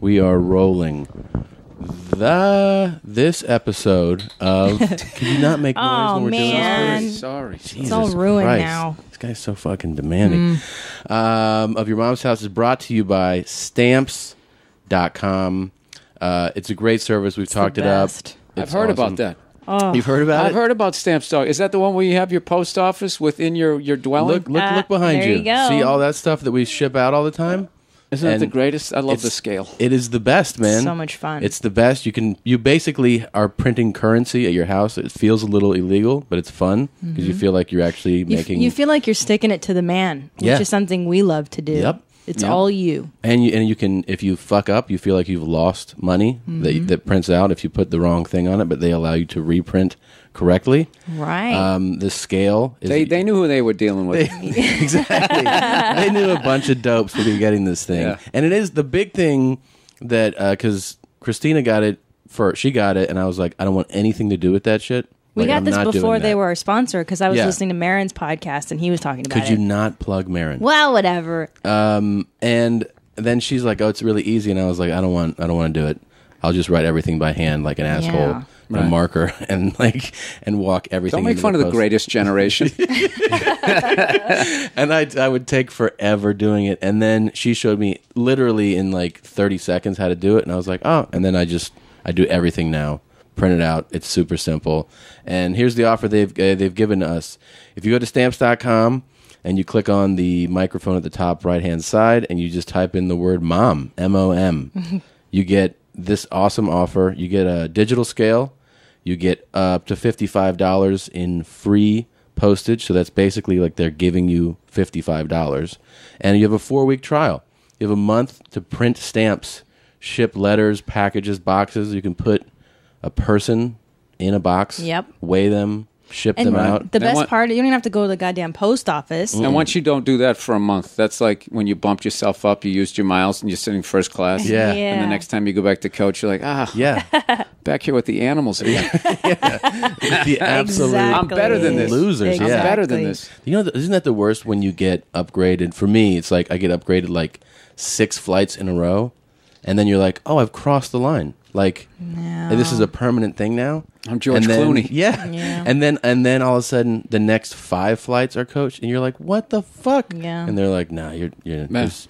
We are rolling this episode of... Can you not make noise when we're doing this? Sorry. Jesus, it's all ruined Christ. Now. This guy's so fucking demanding. Of Your Mom's House is brought to you by stamps.com. It's a great service. We've talked it up. It's I've heard awesome. About that. Oh. You've heard about it? I've heard about stamps.com. Is that the one where you have your post office within your dwelling? Look behind you. Go. See all that stuff that we ship out all the time? Isn't it the greatest? I love the scale. It is the best, man. It's so much fun. It's the best. You basically are printing currency at your house. It feels a little illegal, but it's fun because you feel like you're actually making... You feel like you're sticking it to the man, which is something we love to do. Yep. It's all you. And you can, if you fuck up, you feel like you've lost money that prints out if you put the wrong thing on it, but they allow you to reprint correctly. Right. The scale. They knew who they were dealing with. Exactly. They knew a bunch of dopes would be getting this thing. Yeah. And it is the big thing that, because Christina got it, she got it, and I was like, I don't want anything to do with that shit. We got this before they were our sponsor because I was listening to Marin's podcast and he was talking about it. Could you not plug Marin? Well, whatever. And then she's like, "Oh, it's really easy," and I was like, "I don't want to do it. I'll just write everything by hand like an asshole, a marker, and walk everything." Don't make fun of the greatest generation. And I would take forever doing it. And then she showed me literally in like 30 seconds how to do it, and I was like, "Oh!" And then I do everything now. Print it out. It's super simple. And here's the offer they've given us. If you go to stamps.com and you click on the microphone at the top right-hand side and you just type in the word mom, M-O-M, you get this awesome offer. You get a digital scale. You get up to $55 in free postage. So that's basically like they're giving you $55. And you have a 4-week trial. You have a month to print stamps, ship letters, packages, boxes. You can put a person in a box, weigh them, ship them out. The best part, you don't even have to go to the goddamn post office. And once you don't do that for a month, that's like when you bumped yourself up, you used your miles, and you're sitting first class. Yeah. And the next time you go back to coach, you're like, back here with the animals again. The absolute I'm better than this. Losers. Exactly. I'm better than this. You know, isn't that the worst when you get upgraded? For me, it's like I get upgraded like 6 flights in a row, and then you're like, oh, I've crossed the line. Like, this is a permanent thing now. I'm George Clooney. Yeah. And then all of a sudden, the next 5 flights are coached, and you're like, what the fuck? Yeah. And they're like, nah, you're that's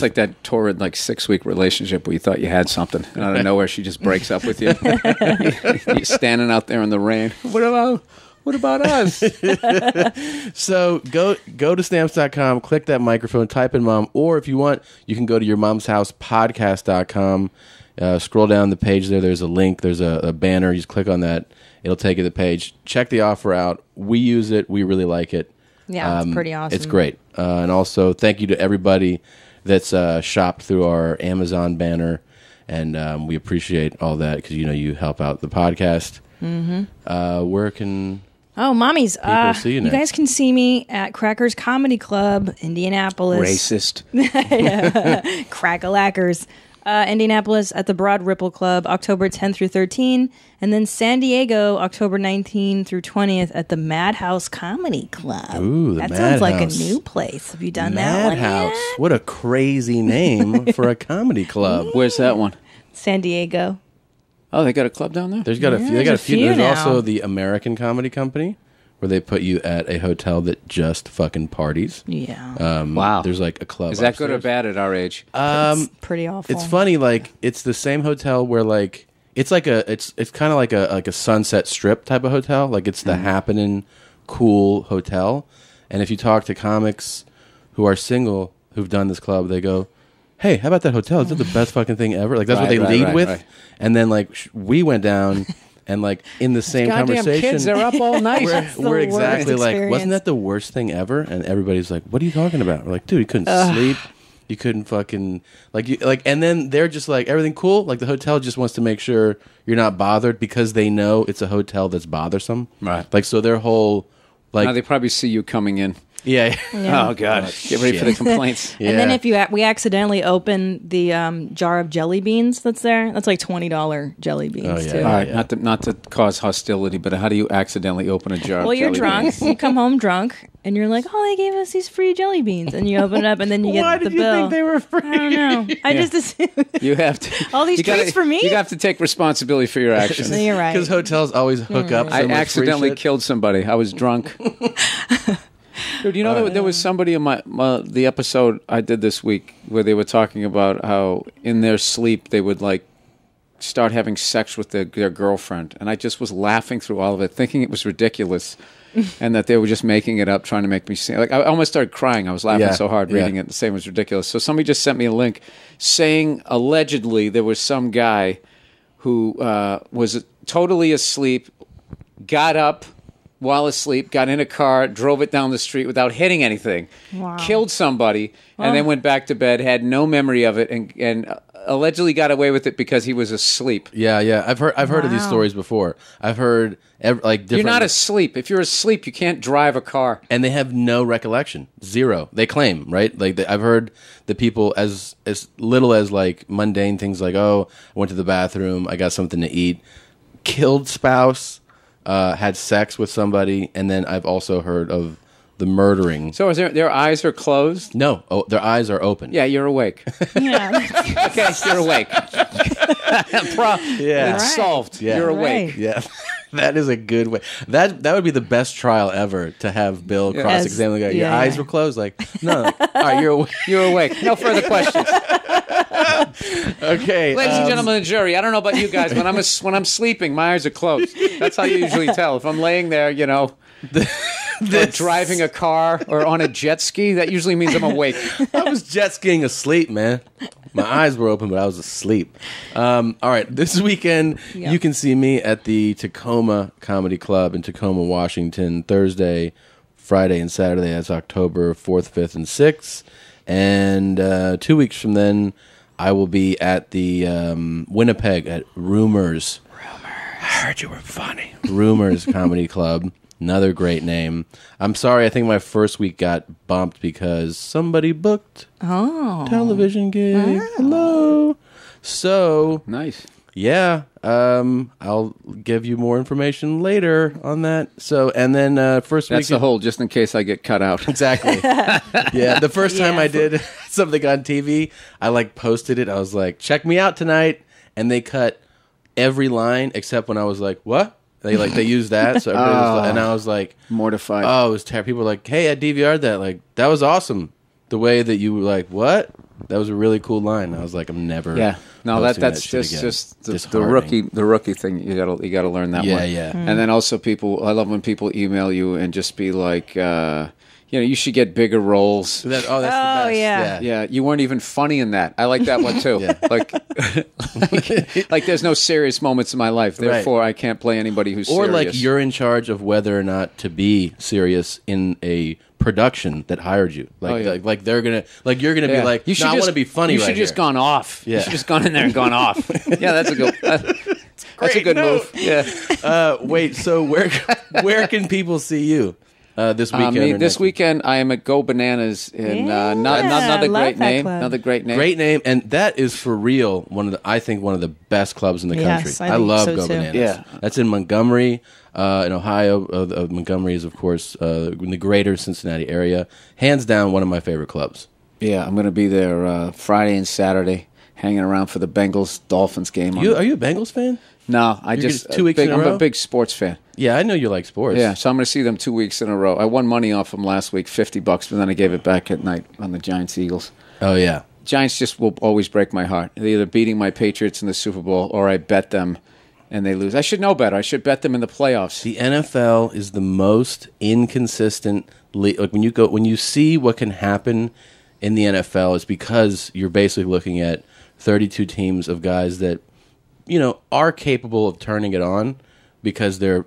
like that torrid, like 6-week relationship where you thought you had something, and out of nowhere, she just breaks up with you. You're standing out there in the rain. What about us? So go to stamps.com, click that microphone, type in mom, or if you want, you can go to yourmomshousepodcast.com. Scroll down the page there. There's a link. There's a banner. You just click on that. It'll take you to the page. Check the offer out. We use it. We really like it. Yeah, it's pretty awesome. It's great. And also, thank you to everybody that's shopped through our Amazon banner. And we appreciate all that because, you know, you help out the podcast. Where can... Oh, mommies, you guys can see me at Crackers Comedy Club, Indianapolis. Racist. Crackalackers. Indianapolis at the Broad Ripple Club, October 10th through 13th, and then San Diego, October 19th through 20th at the Madhouse Comedy Club. Ooh, the Madhouse. That sounds like a new place. Have you done that one? Madhouse. What a crazy name for a comedy club. Where's that one? San Diego. Oh, they got a club down there? There's a few. There's also the American Comedy Company, where they put you at a hotel that just fucking parties. Yeah. Wow. There's like a club. Is that good or bad at our age? It's pretty awful. It's funny. Like it's the same hotel where like it's kind of like a Sunset Strip type of hotel. Like it's the happening cool hotel. And if you talk to comics who are single who've done this club, they go, "Hey, how about that hotel? Is that the best fucking thing ever?" Like that's what they lead with. Right. And then like we went down. And like in the same conversation, kids are up all night. we're exactly like, wasn't that the worst thing ever? And everybody's like, what are you talking about? We're like, dude, you couldn't sleep, you couldn't fucking and then they're just like, everything cool. Like the hotel just wants to make sure you're not bothered because they know it's a hotel that's bothersome, right? Like so their whole like now they probably see you coming in. Yeah. Yeah. Oh, God. Get ready for the complaints. Yeah. And then if you we accidentally open the jar of jelly beans that's there, that's like $20 jelly beans, too. All right, not to cause hostility, but how do you accidentally open a jar of jelly beans? Well, you're drunk. You come home drunk, and you're like, oh, they gave us these free jelly beans. And you open it up, and then you get the bill. Why did you think they were free? I don't know. I just assumed. You have to. All these treats for me? You have to take responsibility for your actions. No, you're right. Because hotels always hook up. So I accidentally killed somebody. I was drunk. Dude, you know, there was somebody in the episode I did this week where they were talking about how in their sleep they would like start having sex with their girlfriend, and I just was laughing through all of it, thinking it was ridiculous, and that they were just making it up, trying to make me see. Like I almost started crying. I was laughing so hard reading it. The same was ridiculous. So somebody just sent me a link saying allegedly there was some guy who was totally asleep, got up while asleep, got in a car, drove it down the street without hitting anything, killed somebody, and then went back to bed, had no memory of it, and allegedly got away with it because he was asleep. Yeah. I've heard of these stories before. I've heard different. You're not asleep. If you're asleep, you can't drive a car. And they have no recollection. Zero. They claim, right? Like I've heard the people as little as like mundane things like, oh, I went to the bathroom, I got something to eat, killed spouse, had sex with somebody, and then I've also heard of the murdering. So is their eyes are closed? No, their eyes are open. Yeah, you're awake. Yeah. Okay, you're awake. Yeah, it's solved. Yeah. You're awake. Right. Yeah, that is a good way. That would be the best trial ever to have Bill cross-examine the guy. Your eyes were closed. Like no, all right, you're awake. No further questions. Okay, ladies and gentlemen of the jury, I don't know about you guys, but when I'm sleeping, my eyes are closed. That's how you usually tell. If I'm laying there, you know, driving a car or on a jet ski, that usually means I'm awake. I was jet skiing asleep, man. My eyes were open, but I was asleep. All right, this weekend you can see me at the Tacoma Comedy Club in Tacoma, Washington, Thursday, Friday, and Saturday. That's October 4th, 5th, and 6th. And 2 weeks from then, I will be at the Winnipeg at Rumors. I heard you were funny. Rumors Comedy Club. Another great name. I'm sorry, I think my first week got bumped because somebody booked television gig. Oh. Hello. So nice. Yeah. I'll give you more information later on that. So, and then first week... That's the whole, just in case I get cut out. Exactly. Yeah, the first time I did something on TV, I like posted it. I was like, check me out tonight. And they cut every line except when I was like, what? They used that. So everybody was like, and I was like... Mortified. Oh, it was terrible. People were like, hey, I DVR'd that. Like, that was awesome. The way that you were like, what? That was a really cool line. And I was like, I'm never... Yeah. No, that's just the rookie thing. You gotta learn that one. Yeah. Mm. And then also people, I love when people email you and just be like, you know, you should get bigger roles. That's the best. Yeah. You weren't even funny in that. I like that one too. Like there's no serious moments in my life, therefore I can't play anybody who's serious. Or like you're in charge of whether or not to be serious in a production that hired you, like they're gonna, like you're gonna be like, I want to be funny. You should just gone off. Yeah. You should just gone in there and gone off. Yeah, that's a good move. Yeah. Wait, so where can people see you this weekend? This weekend I am at Go Bananas in another great name. Great name, and that is for real. I think one of the best clubs in the country. I love Go Bananas. Yeah, that's in Montgomery. In Ohio, Montgomery is, of course, in the greater Cincinnati area. Hands down, one of my favorite clubs. Yeah, I'm going to be there Friday and Saturday, hanging around for the Bengals-Dolphins game. Are you a Bengals fan? No, I'm a big sports fan. Yeah, I know you like sports. Yeah, so I'm going to see them 2 weeks in a row. I won money off them last week, $50, but then I gave it back at night on the Giants-Eagles. Oh, yeah. Giants just will always break my heart. They're either beating my Patriots in the Super Bowl or I bet them. And they lose. I should know better. I should bet them in the playoffs. The NFL is the most inconsistent league. Like when you see what can happen in the NFL, it's because you're basically looking at 32 teams of guys that, you know, are capable of turning it on because they're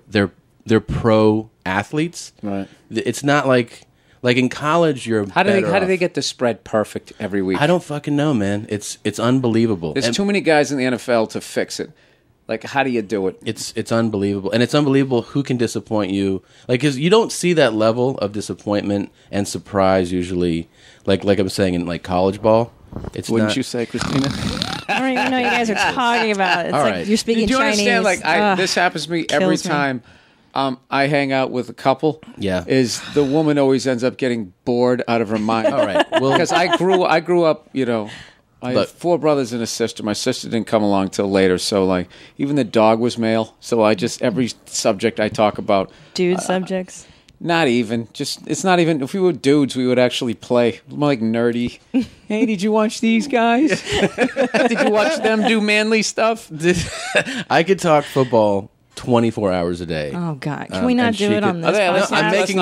pro athletes. Right. It's not like in college, how do they get the spread perfect every week? I don't fucking know, man. It's unbelievable. There's too many guys in the NFL to fix it. Like, how do you do it? It's unbelievable. And it's unbelievable who can disappoint you. Like, because you don't see that level of disappointment and surprise usually, like I'm saying, in, like, college ball. It's Wouldn't you say, Christina? I don't even know what you guys are talking about. It's like you're speaking Chinese. Do you understand? Like, this happens to me every time. I hang out with a couple. Yeah, is the woman always ends up getting bored out of her mind? All right, well, because I grew up, you know, I had four brothers and a sister. My sister didn't come along till later, so like even the dog was male. So I just every subject I talk about, dude subjects. Not even. Just it's not even. If we were dudes, we would actually play more like nerdy. Hey, did you watch these guys? Did you watch them do manly stuff? I could talk football 24 hours a day. Oh God, can we not do it on this? I'm making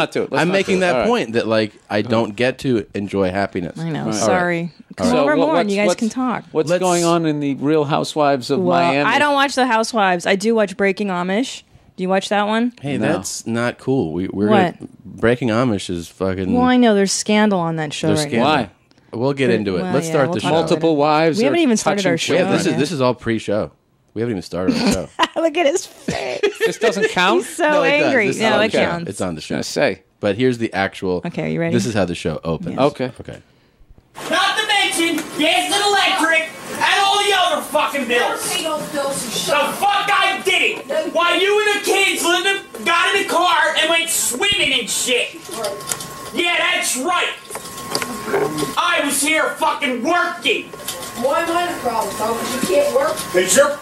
that point that like I don't get to enjoy happiness. I know. Sorry. Come over more and you guys can talk. What's going on in the Real Housewives of Miami? I don't watch the Housewives. I do watch Breaking Amish. Do you watch that one? Hey, no. That's not cool. We're what? Breaking Amish is fucking... Well, I know. There's scandal on that show right now. Why? We'll get into it. Well, Let's start the show. Multiple wives. We haven't even started our show. Yeah, this is all pre-show. We haven't even started our show. Look at his face. This doesn't count? He's so angry. No, it counts. It's on the show. But here's the actual... Okay, are you ready? This is how the show opens. Yes. Okay. Not to mention, gas and electric, and all the other fucking bills. The fuck I did it! While you and the kids got in the car and went swimming and shit. Yeah, that's right. I was here fucking working. Why am I the problem, Tom? Because you can't work? Because you're...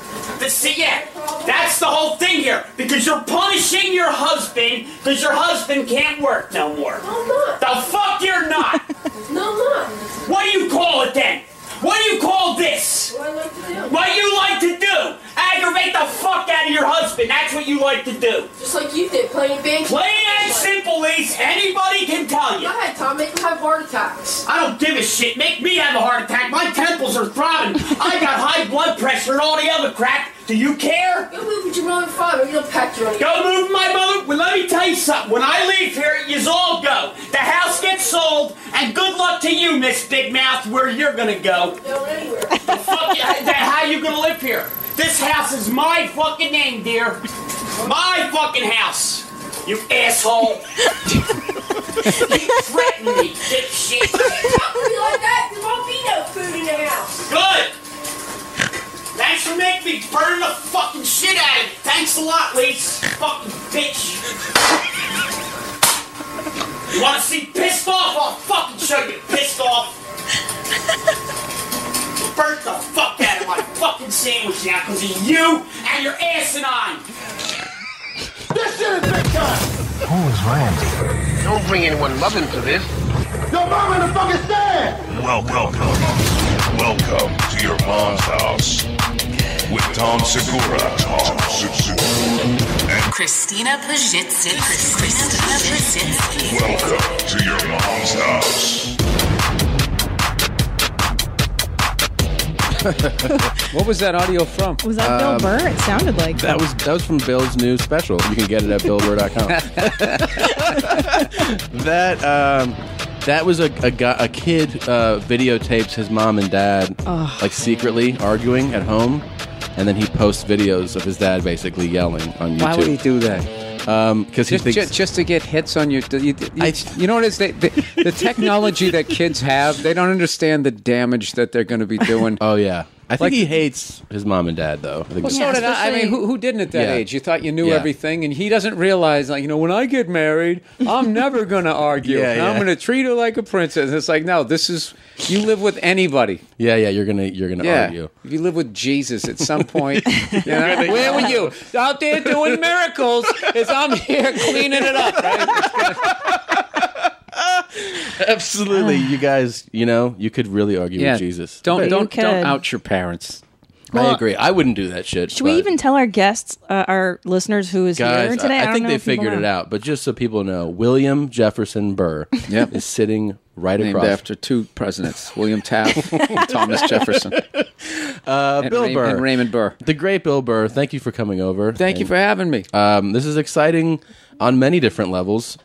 that's the whole thing here. Because you're punishing your husband because your husband can't work no more. No, I'm not. The fuck you're not. No, I'm not. What do you call it then? What do you call this? What you like to do. Aggravate the fuck out of your husband. That's what you like to do. Just like you did, playing bank. Plain and simple, Ace. Anybody can tell you. Go ahead, Tom. Make them have heart attacks. I don't give a shit. Make me have a heart attack. My temples are throbbing. I got high blood pressure and all the other crap. Do you care? Go move with your mother and father. You don't pack your own. Go move with my mother. Well, let me tell you something. When I leave here, you all go. The house gets sold, and good luck to you, Miss Big Mouth, where you're gonna go. No, anywhere. The fuck, how you gonna live here? This house is my fucking name, dear. My fucking house. You asshole. You threatened me, dipshit. Don't be like that. There won't be no food in the house. Good. Thanks for making me burn the fucking shit out of it. Thanks a lot, Lise. Fucking bitch. You wanna see pissed off? I'll fucking show you pissed off. Burn the fuck out of my fucking sandwich now because of you and your asinine. This shit is big time. Who is Randy? Don't bring anyone loving to this. Yo, mom in the fucking stand. Welcome to your mom's house with Tom Segura and Christina Pajitsky. Welcome to your mom's house. What was that audio from? Was that Bill Burr? It sounded like that was from Bill's new special. You can get it at billburr.com. That was a kid videotapes his mom and dad like secretly arguing at home, and then he posts videos of his dad basically yelling on YouTube. Why would he do that? Because he thinks just to get hits on YouTube. You know what it is? The technology that kids have, they don't understand the damage that they're going to be doing. Oh yeah. I think he hates his mom and dad, though. Well, so did I. I mean, who didn't at that age? You thought you knew everything, and he doesn't realize, like, you know, when I get married, I'm never going to argue. I'm going to treat her like a princess. And it's like, no, this is, you live with anybody. Yeah, you're gonna argue. If you live with Jesus at some point, where were you? Out there doing miracles as I'm here cleaning it up, right? Absolutely, you guys. You know, you could really argue with Jesus. Don't out your parents. Well, I agree. I wouldn't do that shit. Should we even tell our guests, our listeners, who is here today? I think they figured it out. But just so people know, William Jefferson Burr is sitting right across. Named after two presidents: William Taft, and Thomas Jefferson, Bill Burr, and Raymond Burr, the great Bill Burr. Thank you for coming over. Thank you for having me. This is exciting on many different levels.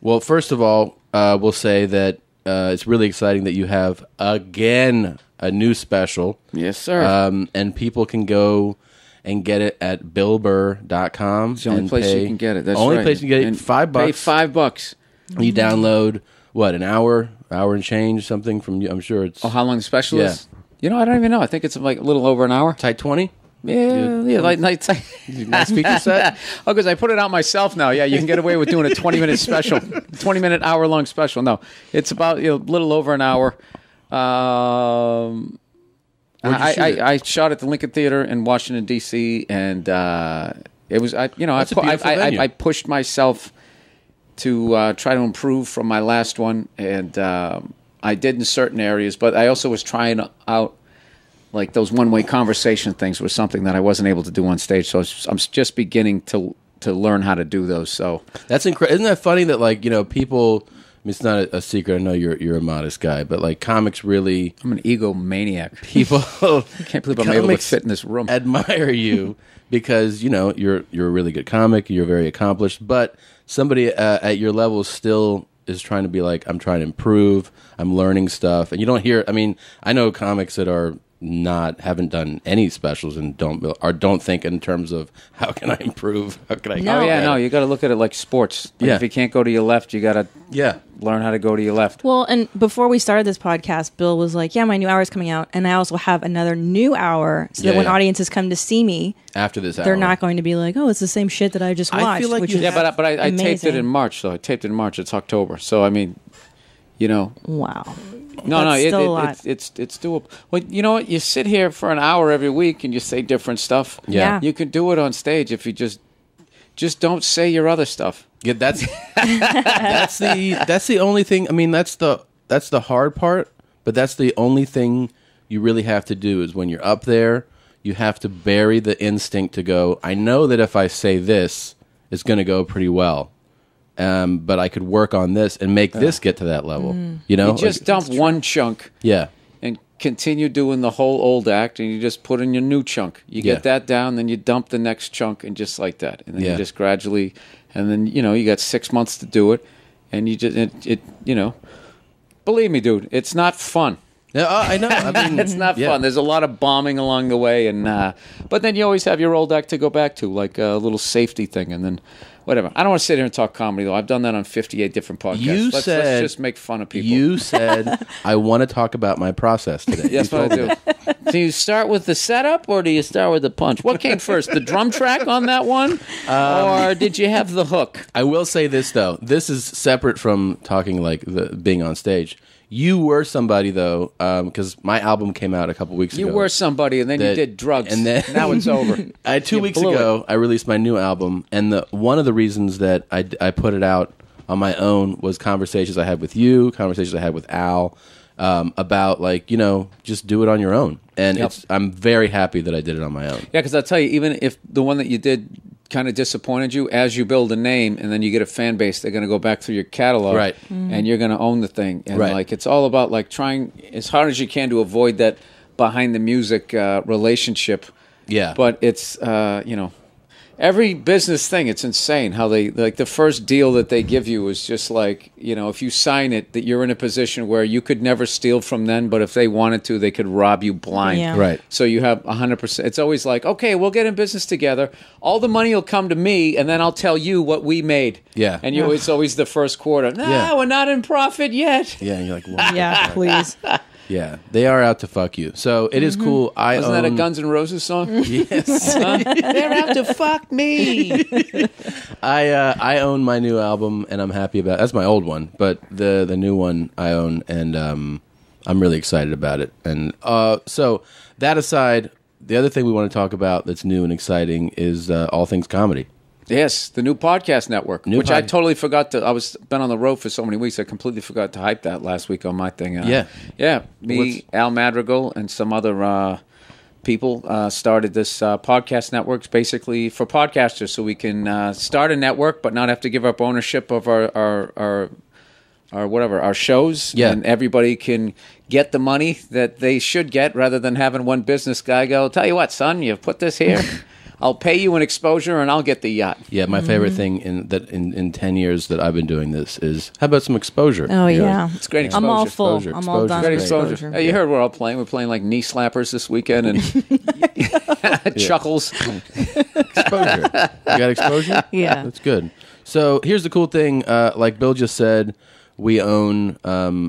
Well, first of all, we'll say that it's really exciting that you have, again, a new special. Yes, sir. And people can go and get it at billburr.com. It's the only place you can get it. That's only place you can get it. $5. Pay $5. You download, what, an hour and change, something from you. I'm sure it's... Oh, how long the special is? You know, I don't even know. I think it's like a little over an hour. Tight 20? Yeah, like nice feature set. Oh, because I put it out myself now. Yeah, you can get away with doing a 20-minute special, 20-minute hour-long special. No, it's about a little over an hour. I shot at the Lincoln Theater in Washington D.C. and it was I pushed myself to try to improve from my last one, and I did in certain areas, but I also was trying out. Like those one-way conversation things was something that I wasn't able to do on stage, so I'm just beginning to learn how to do those. So that's incredible. Isn't that funny that people? I mean, it's not a secret. I know you're a modest guy, but like comics really. I'm an egomaniac. People I can't believe I'm able to fit in this room. Admire you because you're a really good comic. You're very accomplished, but somebody at your level still is trying to be like, I'm trying to improve. I'm learning stuff, and you don't hear. I mean, I know comics that are. Haven't done any specials and don't think in terms of how can I improve? How can I? No, you got to look at it like sports. Like if you can't go to your left, you got to learn how to go to your left. Well, and before we started this podcast, Bill was like, "Yeah, my new hour is coming out, and I also have another new hour, so that when audiences come to see me after this, they're not going to be like, oh, it's the same shit that I just watched." I feel like but I taped it in March, though. I taped it in March. It's October, so I mean, wow. It's doable. Well, you know what? You sit here for an hour every week and you say different stuff. Yeah. You can do it on stage if you just don't say your other stuff. Yeah, that's that's the only thing. I mean, that's the hard part, but that's the only thing you really have to do is when you're up there, you have to bury the instinct to go, I know that if I say this, it's going to go pretty well. But I could work on this and make this get to that level. Mm. You just dump one chunk, and continue doing the whole old act, and you just put in your new chunk. You get that down, then you dump the next chunk, and just like that, and then you just gradually, and then you got 6 months to do it, and you just believe me, dude, it's not fun. I know. I mean, it's not fun. There's a lot of bombing along the way, and but then you always have your old act to go back to, like a little safety thing, and then. Whatever. I don't want to sit here and talk comedy, though. I've done that on 58 different podcasts. Let's just make fun of people. You said, I want to talk about my process today. That's what I do. Do you start with the setup or do you start with the punch? What came first, the drum track on that one? Or did you have the hook? I will say this, though. This is separate from talking like being on stage. You were somebody, though, because my album came out a couple weeks ago. You were somebody, and then you did drugs, and then now it's over. Two weeks ago, I released my new album, and one of the reasons that I put it out on my own was conversations I had with you, conversations I had with Al, about, just do it on your own. And I'm very happy that I did it on my own. Yeah, because I'll tell you, even if the one that you did kind of disappointed you, as you build a name and then you get a fan base, they're going to go back through your catalog, right? And you're going to own the thing, and it's all about trying as hard as you can to avoid that behind the music relationship. Yeah, but it's every business thing, it's insane how they the first deal that they give you is just if you sign it that you're in a position where you could never steal from them, but if they wanted to, they could rob you blind. Yeah. Right. So you have 100%. It's always okay, we'll get in business together. All the money will come to me, and then I'll tell you what we made. Yeah. And it's always the first quarter. We're not in profit yet. Yeah. And you're like, what? Yeah, please. Yeah, they are out to fuck you. So it is cool. Wasn't that a Guns N' Roses song? Yes. They're out to fuck me. I own my new album, and I'm happy about it. That's my old one, but the new one I own, and I'm really excited about it. And so that aside, the other thing we want to talk about that's new and exciting is All Things Comedy. Yes, the new podcast network, I totally forgot to. I've been on the road for so many weeks, I completely forgot to hype that last week on my thing. Al Madrigal, and some other people started this podcast network, basically for podcasters, so we can start a network, but not have to give up ownership of our shows, and everybody can get the money that they should get, rather than having one business guy go, "Tell you what, son, you put this here." I'll pay you an exposure and I'll get the yacht. Yeah, my favorite thing in 10 years that I've been doing this is, how about some exposure? Oh, yeah. It's great exposure. I'm all full. Exposure. I'm all done. Great exposure. Hey, you heard we're all playing. We're playing like knee slappers this weekend and chuckles. Exposure. You got exposure? Yeah. That's good. So here's the cool thing. Like Bill just said, we own,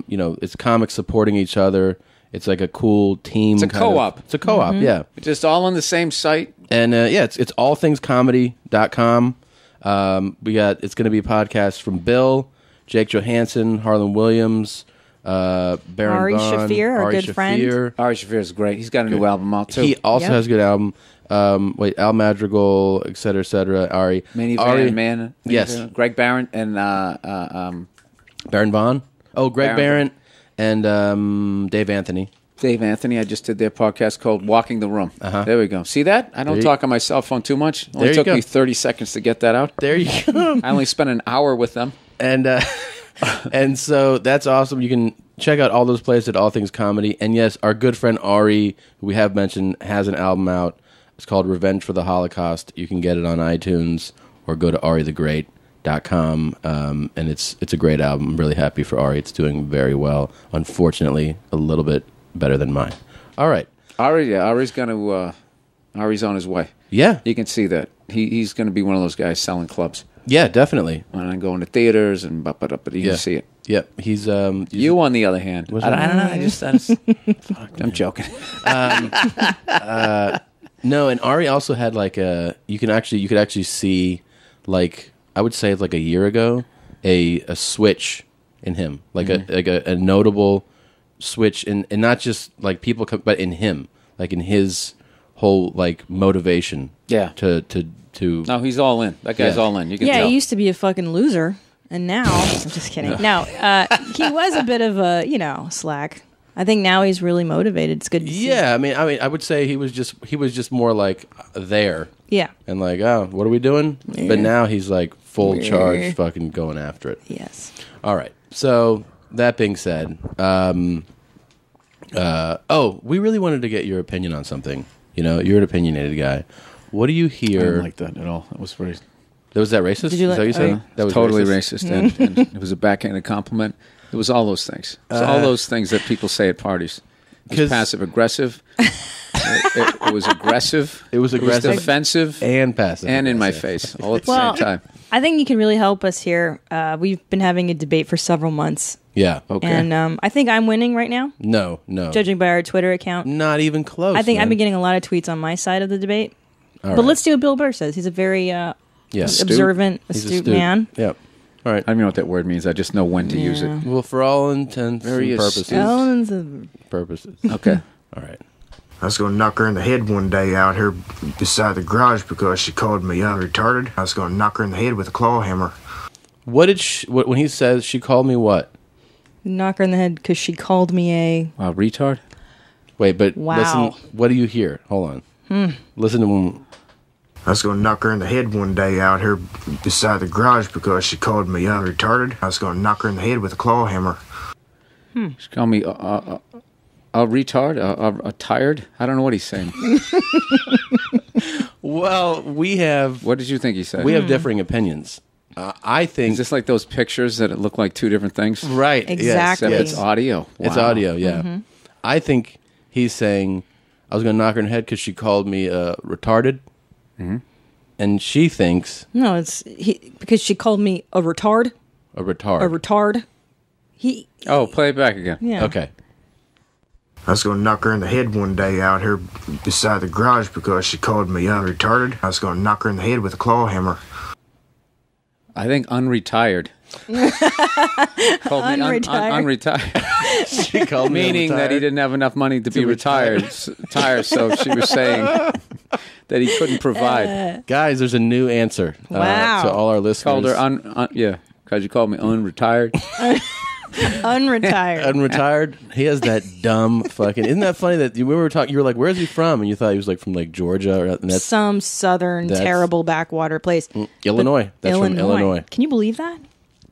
you know, it's comics supporting each other. It's like a cool team. It's a co-op. It's a co-op, yeah. It's just all on the same site. And yeah, it's allthingscomedy.com. It's going to be podcasts from Bill, Jake Johansson, Harlan Williams, Baron Vaughn, Ari Shaffir, our good friend. Ari Shaffir is great. He's got a new album out too. He also has a good album. Al Madrigal, etc., etc. Ari, Manny, yes, Greg Barron, and Baron Vaughn. Oh, Greg Barron. And Dave Anthony. Dave Anthony, I just did their podcast called Walking the Room. There we go. See that? I don't talk on my cell phone too much. It only took me 30 seconds to get that out. There you go. I only spent an hour with them. And and so that's awesome. You can check out all those places at All Things Comedy. And yes, our good friend Ari, who we have mentioned, has an album out. It's called Revenge for the Holocaust. You can get it on iTunes or go to AriTheGreat.com, and it's a great album. I'm really happy for Ari. It's doing very well. Unfortunately, a little bit better than mine. All right, Ari. Yeah, Ari's on his way. Yeah, you can see that he's gonna be one of those guys selling clubs. Yeah, definitely. And I'm going to theaters and you can see it. Yep, you on the other hand. I don't know. I just fuck, I'm joking. No, and Ari also had like a. You could actually see like. I would say like a year ago, a switch in him, like a notable switch, and not just like people, but in him, like in his whole like motivation. Yeah. To no, he's all in. That guy's all in. You can tell. He used to be a fucking loser, and now I'm just kidding. No, he was a bit of a slack. I think now he's really motivated. It's good to see. Yeah, I mean, I would say he was just more like there. Yeah. And like, oh, what are we doing? Yeah. But now he's like full charge, fucking going after it. Yes. All right. So that being said, we really wanted to get your opinion on something. You know, you're an opinionated guy. What do you hear? I didn't like that at all. Was that racist? Is that what you said? That was totally racist. and it was a backhanded compliment. It was all those things. It was all those things that people say at parties. It was passive-aggressive. it was aggressive. It was aggressive. It was defensive. And passive. And in my face. All at the same time. I think you can really help us here. We've been having a debate for several months. Yeah. Okay. And I think I'm winning right now. No. Judging by our Twitter account. Not even close. I think I've been getting a lot of tweets on my side of the debate. All right. But let's do what Bill Burr says. He's a very observant, astute man. Yep. All right. I don't even know what that word means. I just know when to use it. Well, for all intents and purposes. Okay. All right. I was going to knock her in the head one day out here beside the garage because she called me retarded. I was going to knock her in the head with a claw hammer. What did she... when he says she called me what? Knock her in the head because she called me a retard? Wait, but listen. What do you hear? Hold on. Listen to him. I was going to knock her in the head one day out here beside the garage because she called me retarded. I was going to knock her in the head with a claw hammer. She called me a retard, a tired. I don't know what he's saying. Well, we have... What did you think he said? We have differing opinions. I think... Is this like those pictures that look like two different things? Right. Exactly. Yes. It's audio. Wow. It's audio, yeah. I think he's saying, I was going to knock her in the head because she called me retarded. And she thinks because she called me a retard. A retard. Play it back again. Yeah. Okay. I was gonna knock her in the head one day out here beside the garage because she called me retarded. I was gonna knock her in the head with a claw hammer. I think unretired. Unretired. She called me meaning that he didn't have enough money to be retired. So she was saying that he couldn't provide. Guys, there's a new answer to all our listeners. Called her because you called me unretired. Unretired. He has that dumb fucking. Isn't that funny that we were talking? You were like, "Where's he from?" And you thought he was like from like Georgia or some southern terrible backwater place. Illinois. From Illinois. Can you believe that?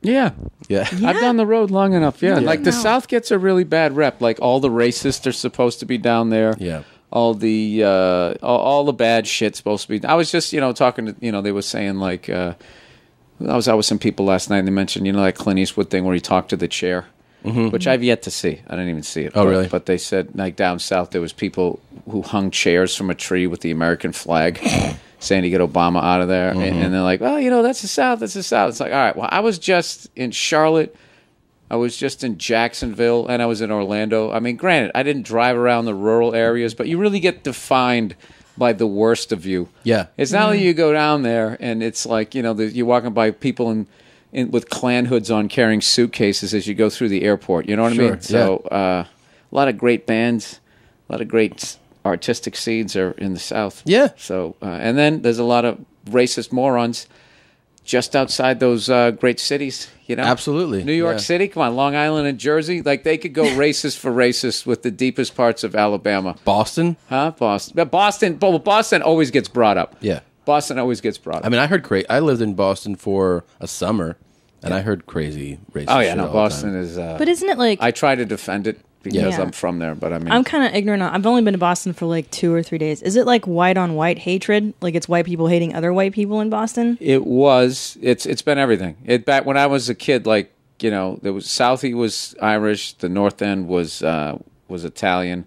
Yeah. I've done the road long enough. Yeah. Like the South gets a really bad rep. Like all the racists are supposed to be down there. Yeah. all the bad shit's supposed to be. I was just, talking to, they were saying like, I was out with some people last night and they mentioned, that Clint Eastwood thing where he talked to the chair, mm-hmm. which I've yet to see. I didn't even see it. Oh, but, really? But they said like down south there was people who hung chairs from a tree with the American flag saying to get Obama out of there. Mm-hmm. And they're like, well, that's the South. That's the South. It's like, all right, well, I was just in Charlotte. I was just in Jacksonville and I was in Orlando. I mean, granted, I didn't drive around the rural areas, but you really get defined by the worst of you. Yeah. It's not like you go down there and it's like, you're walking by people in with Klan hoods on carrying suitcases as you go through the airport. You know what I mean? So a lot of great bands, a lot of great artistic seeds are in the South. Yeah. So and then there's a lot of racist morons just outside those great cities, Absolutely. New York City, come on, Long Island and Jersey. Like, they could go racist for racist with the deepest parts of Alabama. Boston? Huh? Boston always gets brought up. Yeah. Boston always gets brought up. I mean, I lived in Boston for a summer, and I heard crazy racist shit. Oh, yeah, no, Boston is... but isn't it like... I try to defend it because I'm from there, but I mean... I'm kind of ignorant. I've only been to Boston for like 2 or 3 days. Is it like white-on-white hatred? Like it's white people hating other white people in Boston? It was. It's been everything. Back when I was a kid, like, there was Southie was Irish, the North End was Italian,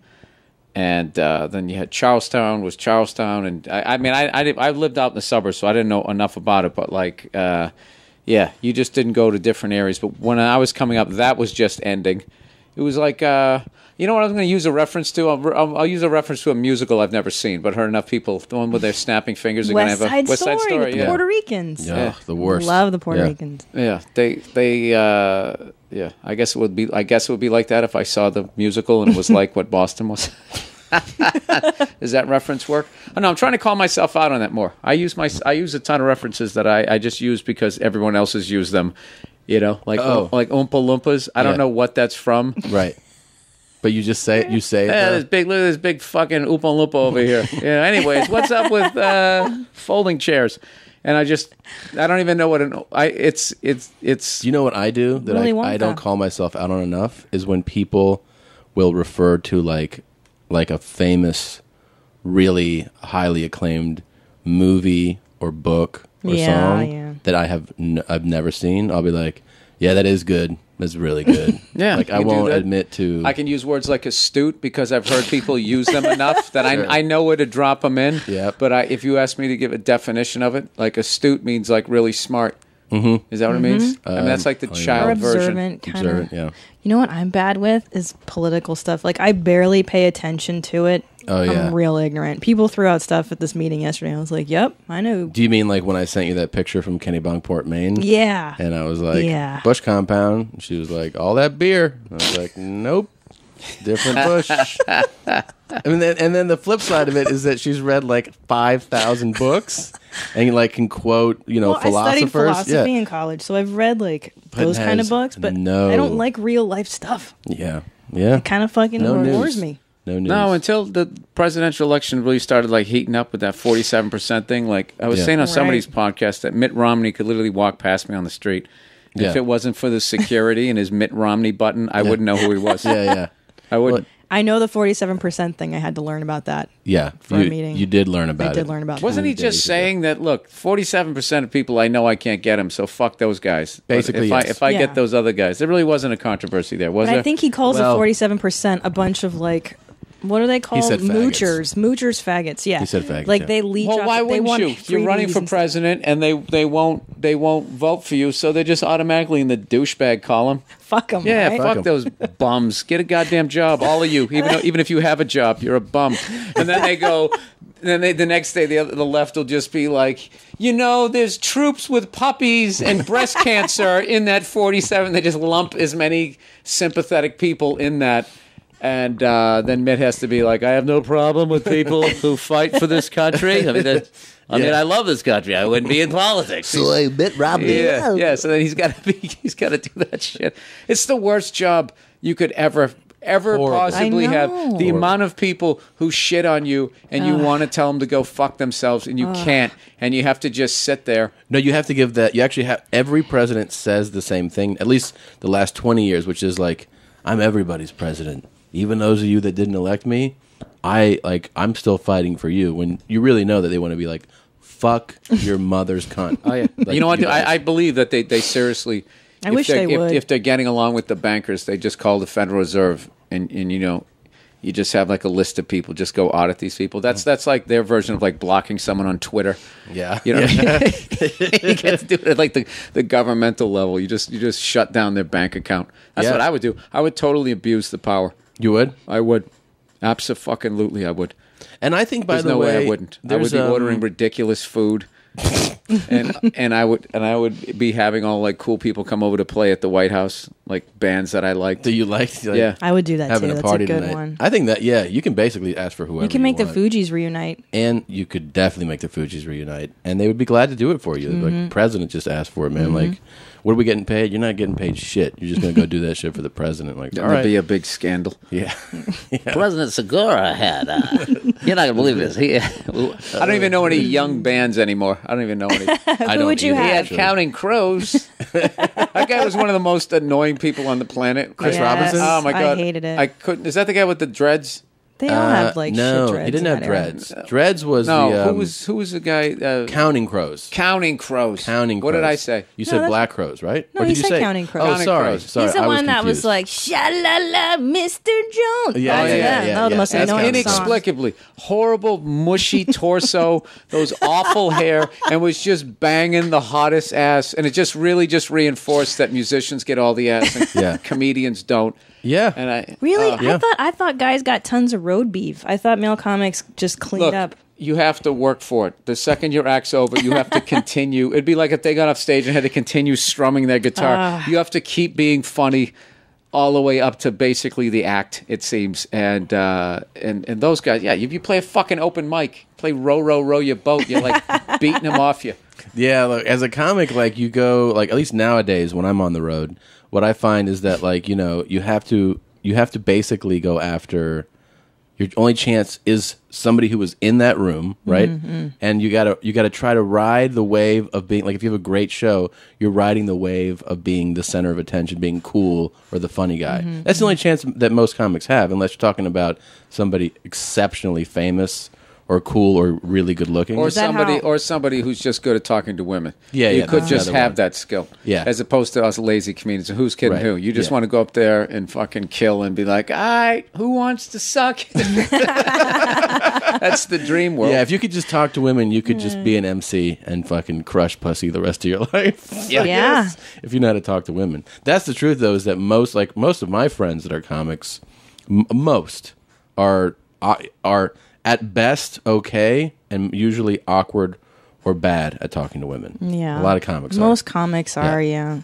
and then you had Charlestown was Charlestown, and I lived out in the suburbs, so I didn't know enough about it, but like, you just didn't go to different areas. But when I was coming up, that was just ending. It was like, what I'm going to use a reference to? I'll use a reference to a musical I've never seen, but heard enough people. The one with their snapping fingers are going to have a West Side Story. With the Puerto Ricans. Yeah, the worst. Love the Puerto Ricans. Yeah, they I guess it would be like that if I saw the musical and it was like what Boston was. Does that reference work? Oh, no, I'm trying to call myself out on that more. I use a ton of references that I just use because everyone else has used them. Like Oompa Loompas. I don't know what that's from. Right. But you just say it. You say it. Look at this big fucking Oompa Loompa over here. Anyways, what's up with folding chairs? And I don't even know what it's. You know what I do that really I don't call myself out on enough is when people will refer to like a famous, really highly acclaimed movie or book or song that I've never seen. I'll be like, yeah, that is good. That's really good. Yeah, like I won't admit to. I can use words like astute because I've heard people use them enough that I know where to drop them in. Yeah. But if you ask me to give a definition of it, like astute means like really smart. Mm-hmm. Is that what it means? I mean, that's like the child observant version. Observant, yeah. You know what I'm bad with is political stuff. Like I barely pay attention to it. Oh, yeah. I'm real ignorant. People threw out stuff at this meeting yesterday. I was like, yep, I know. Do you mean like when I sent you that picture from Kennebunkport, Maine? Yeah. And I was like, Bush compound. And she was like, all that beer. And I was like, nope. Different Bush. And then the flip side of it is that she's read like 5,000 books and like can quote, philosophers. I studied philosophy in college, so I've read like those kind of books, but I don't like real life stuff. Yeah. Yeah. It kind of fucking bores me. No news. No, until the presidential election really started like heating up with that 47% thing. Like I was saying on somebody's podcast that Mitt Romney could literally walk past me on the street. If it wasn't for the security and his Mitt Romney button, I wouldn't know who he was. I wouldn't. I know the 47% thing. I had to learn about that. Yeah, for a meeting. You did learn about it. I did learn about it. Wasn't he just saying that? Look, 47% of people I know I can't get them, so fuck those guys. Basically, if I get those other guys, there really wasn't a controversy there, was there? I think he calls the 47% a bunch of like. What are they called? Moochers. Moochers, faggots. Yeah. He said faggots. Like they leech off. Well, why wouldn't you? You're running for president and they won't vote for you, so they're just automatically in the douchebag column. Fuck them. Yeah, right? Fuck those bums. Get a goddamn job, all of you. Even if you have a job, you're a bum. And then they go. Then the next day, the left will just be like, there's troops with puppies and breast cancer in that 47. They just lump as many sympathetic people in that. And then Mitt has to be like, I have no problem with people who fight for this country. I mean, I love this country. I wouldn't be in politics. So Mitt Romney. Yeah. So then he's got to do that shit. It's the worst job you could ever possibly have. The amount of people who shit on you and you want to tell them to go fuck themselves and you can't, and you have to just sit there. No, you have to give that. You actually have every president says the same thing. At least the last 20 years, which is like, I'm everybody's president. Even those of you that didn't elect me, I'm still fighting for you, when you really know that they want to be like, fuck your mother's cunt. Oh, yeah. Like, you know what? I believe that they seriously. I wish they would. If they're getting along with the bankers, they just call the Federal Reserve and you know, you just have like a list of people. Just go audit these people. That's like their version of like blocking someone on Twitter. Yeah, you know, you can't do it at like the governmental level. You just shut down their bank account. That's what I would do. I would totally abuse the power. You would? I would. Abso-fucking-lutely, I would. And I think by the way, I wouldn't. I would be ordering ridiculous food. and I would be having all like cool people come over to play at the White House, like bands that I liked. Do you like? Yeah, I would do that having too. That's a good tonight. One. I think that you can basically ask for whoever. You can make the Fugees reunite, and you could definitely make the Fugees reunite, and they would be glad to do it for you. Mm-hmm. Like, the president just asked for it, man. Mm-hmm. Like, what are we getting paid? You're not getting paid shit. You're just gonna go do that shit for the president. Like, that would be a big scandal. Yeah, yeah. President Segura had. You're not gonna believe this. I don't even know any young bands anymore. I don't even know any. Who would you have? He had Counting Crows. That guy was one of the most annoying people on the planet. Chris Robinson. Oh my god, I hated it. I couldn't. Is that the guy with the dreads? They all have like shit dreads. He didn't have dreads. Dreads was the who was the guy? Counting Crows. Counting Crows. Counting Crows. What did I say? You said Black Crows, right? No, you said Counting Crows. Oh, sorry. He's the one that was like "Sha-la-la, Mr. Jones." Yeah. Oh, most annoying. Inexplicably horrible, mushy torso, those awful hair, and was just banging the hottest ass, and it just really just reinforced that musicians get all the ass, and comedians don't. Yeah, and I thought guys got tons of road beef. I thought male comics just cleaned up. You have to work for it. The second your act's over, you have to continue. It'd be like if they got off stage and had to continue strumming their guitar. You have to keep being funny all the way up to basically the act, it seems. And those guys, if you play a fucking open mic, play row row row your boat, you're like beating them off you. Yeah, look, as a comic, like you go, like at least nowadays when I'm on the road. What I find is that, like, you know, you have to basically go after, your only chance is somebody who was in that room, right? Mm-hmm. And you gotta try to ride the wave of being, like, if you have a great show, you're riding the wave of being the center of attention, being cool or the funny guy. Mm-hmm. That's the only chance that most comics have, unless you're talking about somebody exceptionally famous or cool or really good looking, or somebody who's just good at talking to women. You could just have that skill. Yeah, as opposed to us lazy comedians. Who's kidding who? You just want to go up there and fucking kill and be like, all right, who wants to suck? That's the dream world. Yeah, if you could just talk to women, you could just be an MC and fucking crush pussy the rest of your life. Yes. If you know how to talk to women. That's the truth, though, is that most of my friends that are comics, most are at best okay, and usually awkward or bad at talking to women. Yeah, a lot of comics. Most comics are, yeah.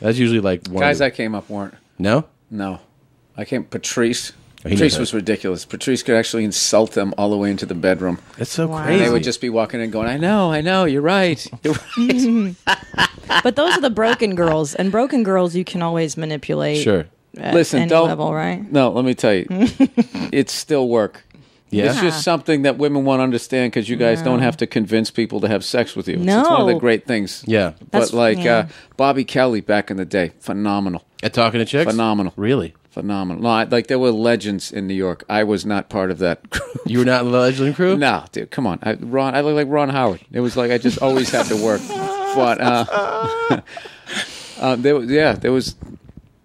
That's usually like one guys I came up weren't. No, I came Patrice. Patrice was ridiculous. Patrice could actually insult them all the way into the bedroom. That's so crazy. They would just be walking in going, "I know, you're right, you're right." But those are the broken girls, and broken girls you can always manipulate. Sure. Listen, any level, right? No, let me tell you, it's still work. Yeah. It's just something that women won't understand because you guys don't have to convince people to have sex with you. No. It's one of the great things. Yeah. But Bobby Kelly back in the day, phenomenal. At talking to chicks? Phenomenal. Really? Phenomenal. No, there were legends in New York. I was not part of that crew. You were not in the legend crew? No, dude, come on. I look like Ron Howard. It was like I just always had to work. But I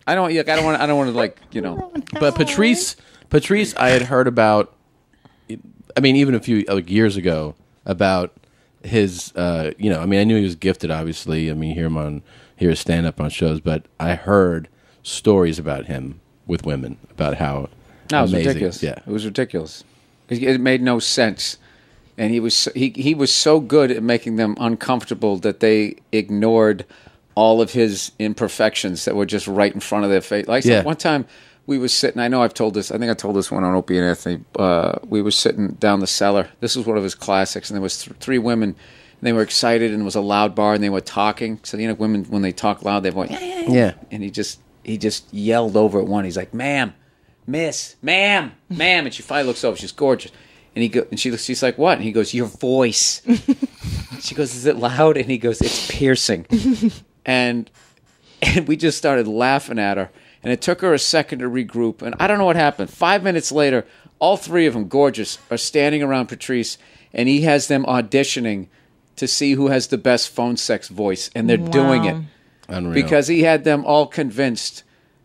don't want to. But Patrice, I had heard about. I mean, even a few years ago, about his, I knew he was gifted, obviously. I mean, hear his stand up on shows, but I heard stories about him with women about how amazing. It was ridiculous. Yeah, it was ridiculous. It made no sense, and he was so good at making them uncomfortable that they ignored all of his imperfections that were just right in front of their face. Like one time. We were sitting, I think I told this one on Opie and Anthony, we were sitting down the cellar. This was one of his classics, and there was three women, and they were excited, and it was a loud bar, and they were talking. So, you know, women, when they talk loud, they're going, yeah. And he just yelled over at one. He's like, ma'am, and she finally looks over. She's gorgeous. And she's like, what? And he goes, your voice. She goes, is it loud? And he goes, it's piercing. and we just started laughing at her. And it took her a second to regroup. And I don't know what happened. 5 minutes later, all three of them, gorgeous, are standing around Patrice, and he has them auditioning to see who has the best phone sex voice, and they're doing it. Unreal. Because he had them all convinced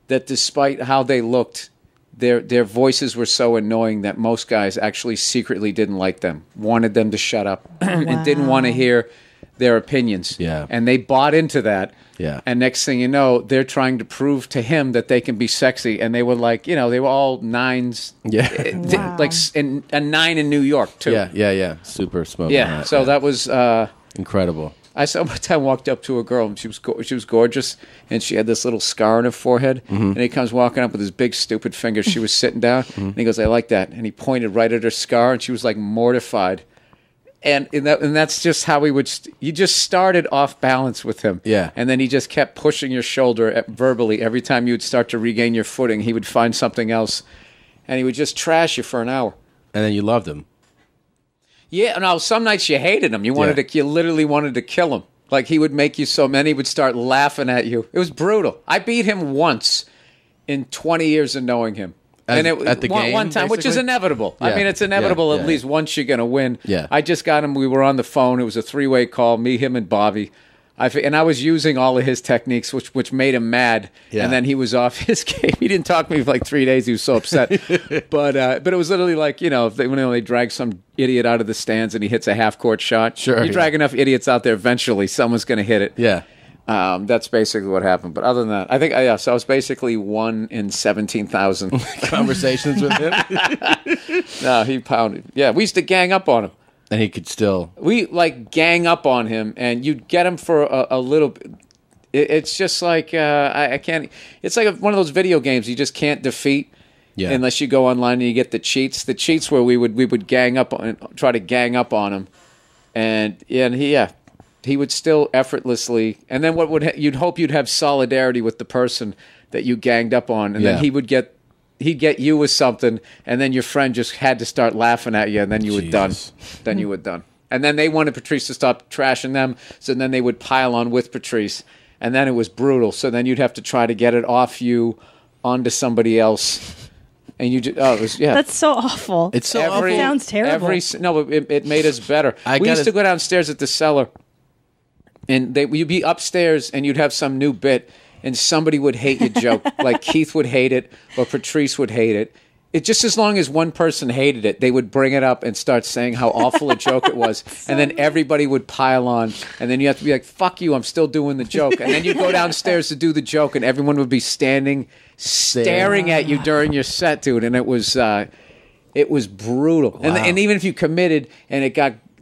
that despite how they looked, their voices were so annoying that most guys actually secretly didn't like them, wanted them to shut up, and didn't want to hear their opinions. Yeah. And they bought into that. Yeah. And next thing you know, they're trying to prove to him that they can be sexy. And they were like, you know, they were all nines. Yeah. Like a nine in New York, too. Yeah, yeah, yeah. Super smoking. Yeah. Hot. So that was... incredible. I sometimes walked up to a girl, and she was gorgeous, and she had this little scar on her forehead. Mm-hmm. And he comes walking up with his big, stupid finger. She was sitting down, and he goes, I like that. And he pointed right at her scar, and she was like mortified. And that's just how we would... You just started off balance with him. Yeah. And then he just kept pushing your shoulder verbally. Every time you would start to regain your footing, he would find something else. And he would just trash you for an hour. And then you loved him. Yeah. No, some nights you hated him. You wanted to... You literally wanted to kill him. Like, he would make you so mad. He would start laughing at you. It was brutal. I beat him once in 20 years of knowing him. At the game, one time, basically? Which is inevitable. Yeah. I mean, it's inevitable. At least once you're going to win. Yeah. I just got him. We were on the phone. It was a three-way call, me, him, and Bobby. And I was using all of his techniques, which made him mad. Yeah. And then he was off his game. He didn't talk to me for like 3 days. He was so upset. But it was literally like, you know, when they drag some idiot out of the stands and he hits a half-court shot. Sure. You drag enough idiots out there, eventually someone's going to hit it. Yeah. That's basically what happened. But other than that, I think, so I was basically 1 in 17,000 conversations with him. No, he pounded. Yeah, we used to gang up on him. And he could still... We, like, gang up on him, and you'd get him for a little bit. It's just like, I can't... It's like one of those video games you just can't defeat. Yeah. Unless you go online and you get the cheats. The cheats where we would gang up on, try to gang up on him. He would still effortlessly, and then you'd hope you'd have solidarity with the person that you ganged up on, and then he'd get you with something, and then your friend just had to start laughing at you, and then you were done. Then you were done, and then they wanted Patrice to stop trashing them, so then they would pile on with Patrice, and then it was brutal. So then you'd have to try to get it off you onto somebody else. And you just, that's so awful. It's so awful. It sounds terrible. It made us better. We used to go downstairs at the cellar. And you'd be upstairs, and you'd have some new bit, and somebody would hate your joke. Like Keith would hate it, or Patrice would hate it. It just as long as one person hated it, they would bring it up and start saying how awful a joke it was. And then everybody would pile on, and then you have to be like, fuck you, I'm still doing the joke. And then you'd go downstairs to do the joke, and everyone would be standing, staring at you during your set, dude. And it was brutal. Wow. And even if you committed, and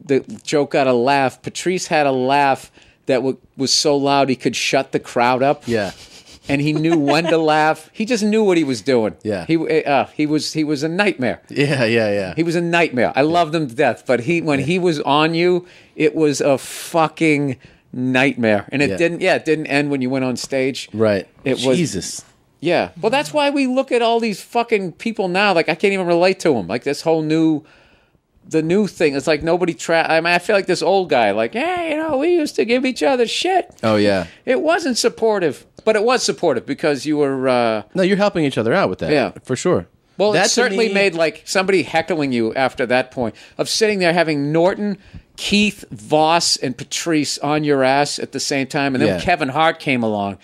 the joke got a laugh, Patrice had a laugh that was so loud he could shut the crowd up. Yeah, and he knew when to laugh. He just knew what he was doing. Yeah, he was a nightmare. Yeah. He was a nightmare. I loved him to death, but when he was on you, it was a fucking nightmare, and it didn't end when you went on stage. Right. Jesus. Yeah. Well, that's why we look at all these fucking people now. Like, I can't even relate to them. Like, this whole new. The new thing, it's like nobody I mean, I feel like this old guy, like, hey, you know, we used to give each other shit. Oh, yeah. It wasn't supportive, but it was supportive because you were... No, you're helping each other out with that. Yeah. For sure. Well, that it certainly made, like, somebody heckling you after that point of sitting there having Norton, Keith, Voss, and Patrice on your ass at the same time, and then Kevin Hart came along.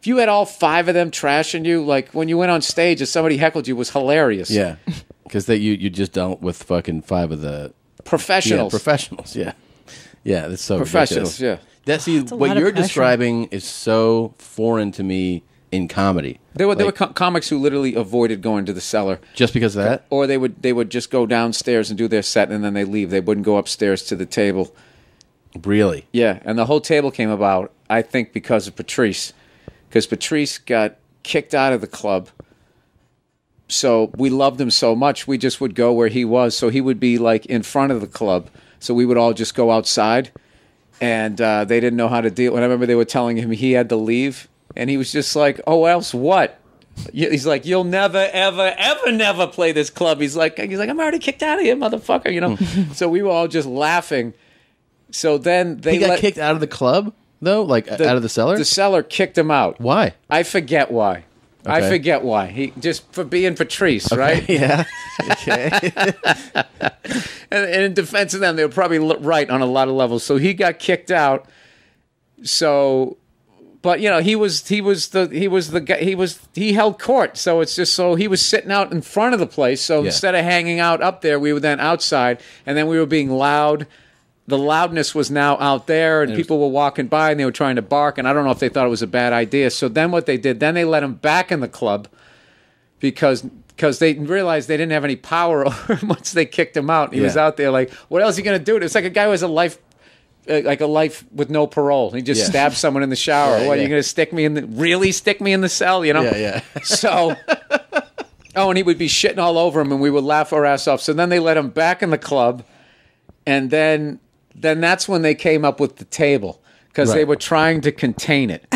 If you had all five of them trashing you, like, when you went on stage and somebody heckled you, it was hilarious. Yeah. Because you just dealt with fucking five of the... Professionals. Yeah, professionals, yeah. Yeah, that's so professionals, ridiculous. Yeah. What you're describing is so foreign to me in comedy. There were comics who literally avoided going to the cellar. Just because of that? Or they would just go downstairs and do their set, and then they leave. They wouldn't go upstairs to the table. Really? Yeah, and the whole table came about, I think, because of Patrice. Because Patrice got kicked out of the club. So we loved him so much, we just would go where he was. So he would be, like, in front of the club. So we would all just go outside, and they didn't know how to deal. And I remember they were telling him he had to leave, and he was just like, oh, else what? He's like, you'll never, ever, ever, never play this club. He's like, I'm already kicked out of here, motherfucker, you know? So we were all just laughing. So then they got kicked out of the club, though? Like, out of the cellar? The cellar kicked him out. Why? I forget why. Okay. I forget why. Just for being Patrice, okay, right? Yeah. Okay. And in defense of them, they were probably right on a lot of levels. So he got kicked out. So, but you know, he held court. So it's just, so he was sitting out in front of the place. So yeah, instead of hanging out up there, we were then outside, and then we were being loud. The loudness was now out there, and people were walking by, and they were trying to bark, and I don't know if they thought it was a bad idea. So then what they did, then they let him back in the club because they realized they didn't have any power over him once they kicked him out. He was out there like, what else are you going to do? It's like a guy who has a life, like a life with no parole. He just stabbed someone in the shower. What, are you going to stick me in the, really stick me in the cell, you know? Yeah, yeah. So... oh, and he would be shitting all over him, and we would laugh our ass off. So then they let him back in the club, and then that's when they came up with the table, because they were trying to contain it,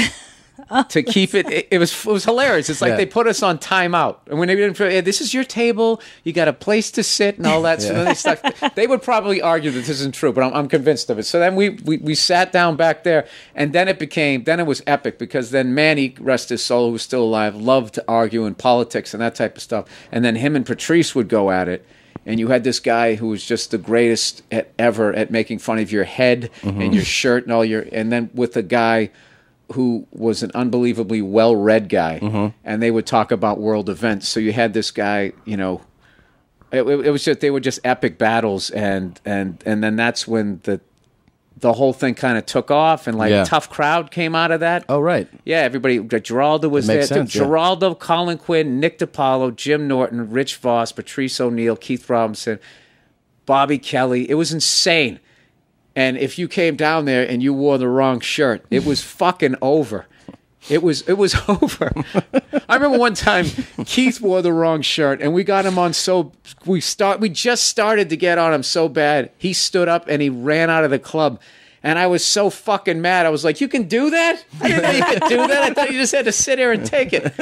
to keep it. It was hilarious. It's like they put us on timeout, and when they didn't, hey, this is your table, you got a place to sit and all that. So then they would probably argue that this isn't true, but I'm convinced of it. So then we sat down back there, and then it was epic, because then Manny, rest his soul, who was still alive, loved to argue in politics and that type of stuff, and then him and Patrice would go at it. And you had this guy who was just the greatest ever at making fun of your head and your shirt and all your... And then with a guy who was an unbelievably well-read guy. And they would talk about world events. So you had this guy, you know... It was just... They were just epic battles. And then that's when the whole thing kind of took off, and like a tough crowd came out of that. Oh, right. Yeah, everybody. Geraldo was there. Sense, Geraldo, Colin Quinn, Nick DiPaolo, Jim Norton, Rich Voss, Patrice O'Neill, Keith Robinson, Bobby Kelly. It was insane. And if you came down there and you wore the wrong shirt, it was fucking over. It was over. I remember one time Keith wore the wrong shirt, and we got him on so we just started to get on him so bad. He stood up and he ran out of the club, and I was so fucking mad. I was like, "You can do that? I didn't know you could do that. I thought you just had to sit here and take it."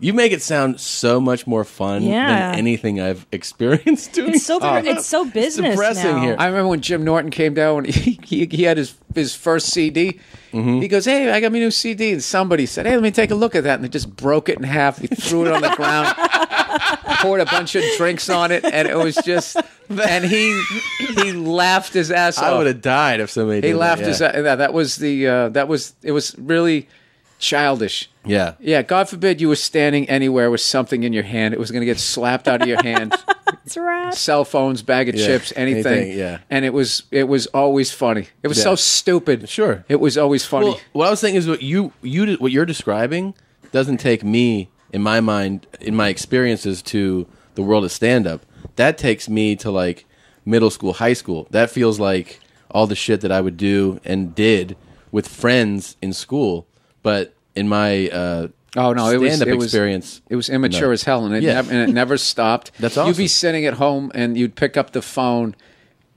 You make it sound so much more fun than anything I've experienced doing. It's so business now. Here. I remember when Jim Norton came down, and he had his first CD. He goes, "Hey, I got my new CD." And somebody said, "Hey, let me take a look at that." And they just broke it in half. We threw it on the ground, poured a bunch of drinks on it, and it was just... And he laughed his ass off. I would have died if somebody did that. He laughed his ass off. That was the... it was really... childish. Yeah. Yeah. God forbid you were standing anywhere with something in your hand. It was going to get slapped out of your hand. That's right. Cell phones, bag of chips, anything. Yeah. And it was always funny. It was so stupid. Sure. It was always funny. Well, what I was thinking is what you're describing doesn't take me, in my mind, in my experiences, to the world of stand-up. That takes me to like middle school, high school. That feels like all the shit that I would do and did with friends in school. But in my stand-up experience... It was immature as hell, and it never stopped. That's awesome. You'd be sitting at home, and you'd pick up the phone,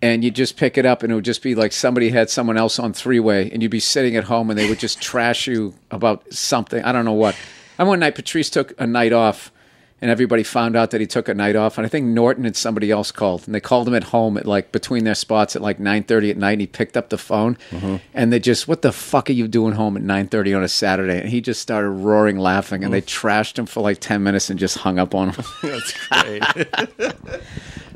and you'd just pick it up, and it would just be like somebody had someone else on three-way, and you'd be sitting at home, and they would just trash you about something. I don't know what. And one night, Patrice took a night off, and everybody found out that he took a night off, and I think Norton and somebody else called, and they called him at home at like between their spots at like 9:30 at night, and he picked up the phone, and they just, "What the fuck are you doing home at 9:30 on a Saturday?" And he just started roaring laughing, and they trashed him for like 10 minutes and just hung up on him. That's great.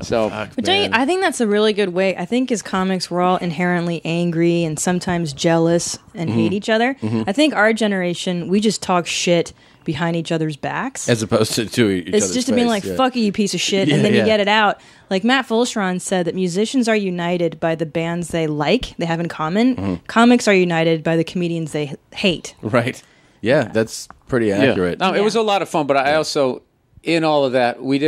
So, but I think that's a really good way. I think as comics, we're all inherently angry and sometimes jealous and hate each other. I think our generation, we just talk shit behind each other's backs, as opposed to each other's face. It's just being like, "Fuck you, piece of shit," and then you get it out. Like Matt Fulcheron said that musicians are united by the bands they have in common. Comics are united by the comedians they hate. Right. Yeah, that's pretty accurate. No, it was a lot of fun, but I also, in all of that, we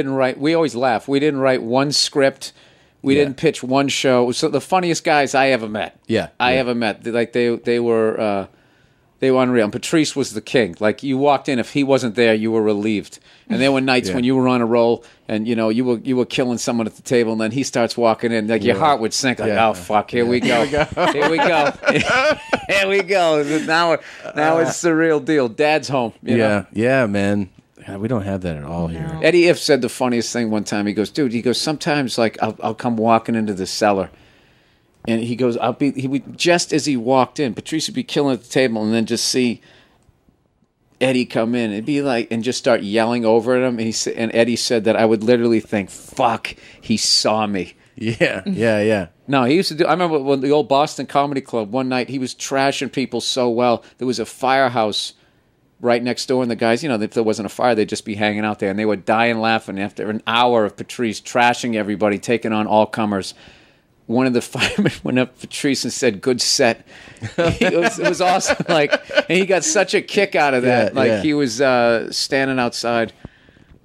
always laugh. We didn't write one script. We didn't pitch one show. So the funniest guys I ever met. Yeah. I ever met. Like they were... they were unreal. And Patrice was the king. Like, you walked in, if he wasn't there, you were relieved. And there were nights when you were on a roll, and you know you were killing someone at the table, and then he starts walking in, like your heart would sink. Like, "Oh fuck, here we go, here we go, here we go." Now it's the real deal. Dad's home. You know? Yeah, man. We don't have that at all here. Eddie Iff said the funniest thing one time. He goes, "Dude," he goes, "sometimes like I'll come walking into the cellar." And he goes, He would, just as he walked in, Patrice would be killing at the table, and then just see Eddie come in and be like, and just start yelling over at him. And he, and Eddie said that I would literally think, "Fuck, he saw me." Yeah, yeah, yeah. No, he used to do. I remember when the old Boston Comedy Club one night, he was trashing people so well. There was a firehouse right next door, and the guys, you know, if there wasn't a fire, they'd just be hanging out there, and they were dying laughing after an hour of Patrice trashing everybody, taking on all comers. One of the firemen went up to Patrice and said, "Good set." It was awesome. Like, and he got such a kick out of that. Yeah, like, yeah. He was standing outside.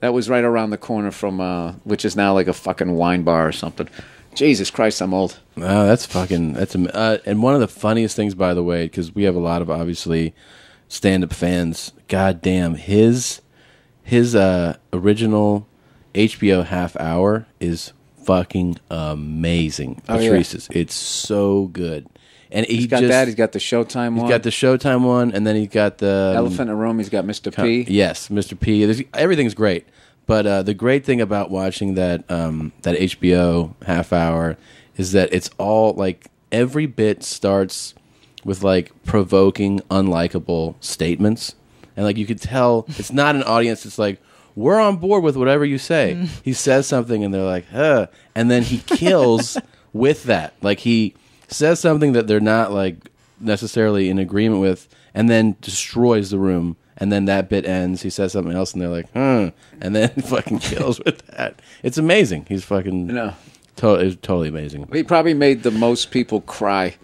That was right around the corner from, which is now like a fucking wine bar or something. Jesus Christ, I'm old. Oh, that's fucking, that's, and one of the funniest things, by the way, because we have a lot of, obviously, stand-up fans. God damn, his original HBO half hour is fucking amazing. Patrice's. Oh, yeah. It's so good. And he's got just, that. He's got the Showtime one. He's got the Showtime one, and then he's got the Elephant in the Room. He's got Mr. P. Yes, Mr. P. Everything's great. But the great thing about watching that that HBO half hour is that it's all like every bit starts with like provoking, unlikable statements, and like you could tell it's not an audience. It's like, we're on board with whatever you say. Mm. He says something, and they're like, huh. And then he kills with that. Like, he says something that they're not, like, necessarily in agreement with, and then destroys the room. And then that bit ends. He says something else, and they're like, huh. And then fucking kills with that. It's amazing. He's fucking totally amazing. He probably made the most people cry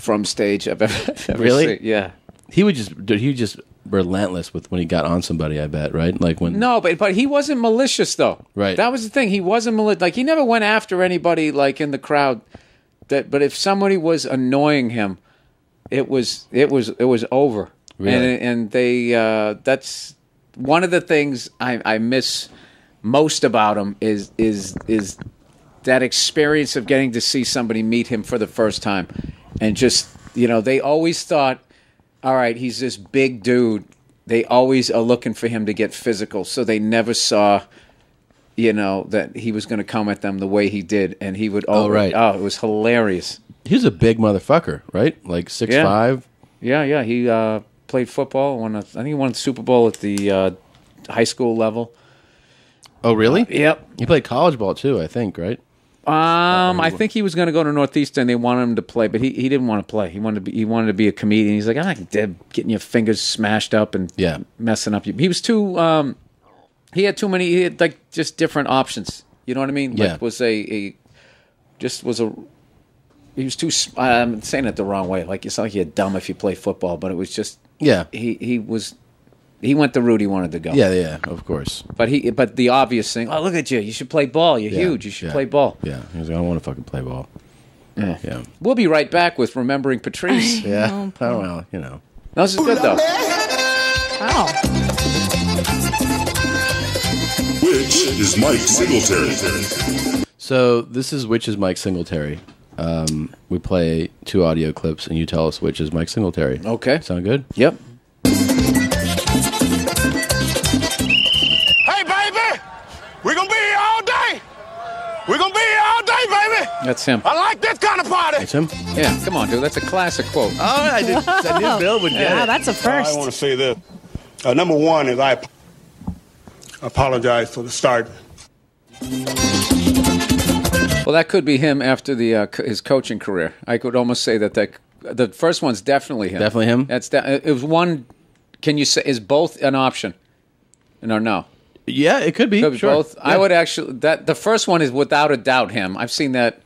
from stage I've ever really? Seen. Yeah. He would just... Dude, he would just... relentless with when he got on somebody, I bet, right? Like when but he wasn't malicious though, right? That was the thing. He wasn't like, he never went after anybody like in the crowd. That, but if somebody was annoying him, it was over. Really? And they that's one of the things I miss most about him is that experience of getting to see somebody meet him for the first time, and just, you know, they always thought, all right, he's this big dude. They always are looking for him to get physical, so they never saw, you know, that he was going to come at them the way he did, and he would always, it was hilarious. He was a big motherfucker, right? Like 6'5"? Yeah. He played football. I think he won the Super Bowl at the high school level. Oh, really? Yep. He played college ball, too, I think, right? I think he was going to go to Northeastern. They wanted him to play, but he didn't want to play. He wanted to be a comedian. He's like, I'm not getting your fingers smashed up and messing up. He was too. He had too many. He had like just different options. You know what I mean? Yeah. Like, he was too. I'm saying it the wrong way. Like, it's like you're dumb if you play football, but it was just. Yeah. He was. He went the route he wanted to go. Yeah, of course. But the obvious thing, oh, look at you. You should play ball. You're huge. You should play ball. Yeah. He was like, I don't want to fucking play ball. Yeah. We'll be right back with Remembering Patrice. I don't know. You know. No, this is good, though. Wow. Which is Mike Singletary. So this is Which is Mike Singletary. We play 2 audio clips, and you tell us which is Mike Singletary. Okay. Sound good? Yep. We're going to be here all day, baby. That's him. I like this kind of party. That's him? Yeah, come on, dude. That's a classic quote. Oh, I knew Bill would get it. Wow, that's a first. I want to say this. Number one is I apologize for the start. Well, that could be him after the his coaching career. I could almost say that the first one's definitely him. Definitely him? It was one, can you say, is both an option? Or no? Yeah, it could be. Sure. Both. Yeah. I would actually. That the first one is without a doubt him. I've seen that.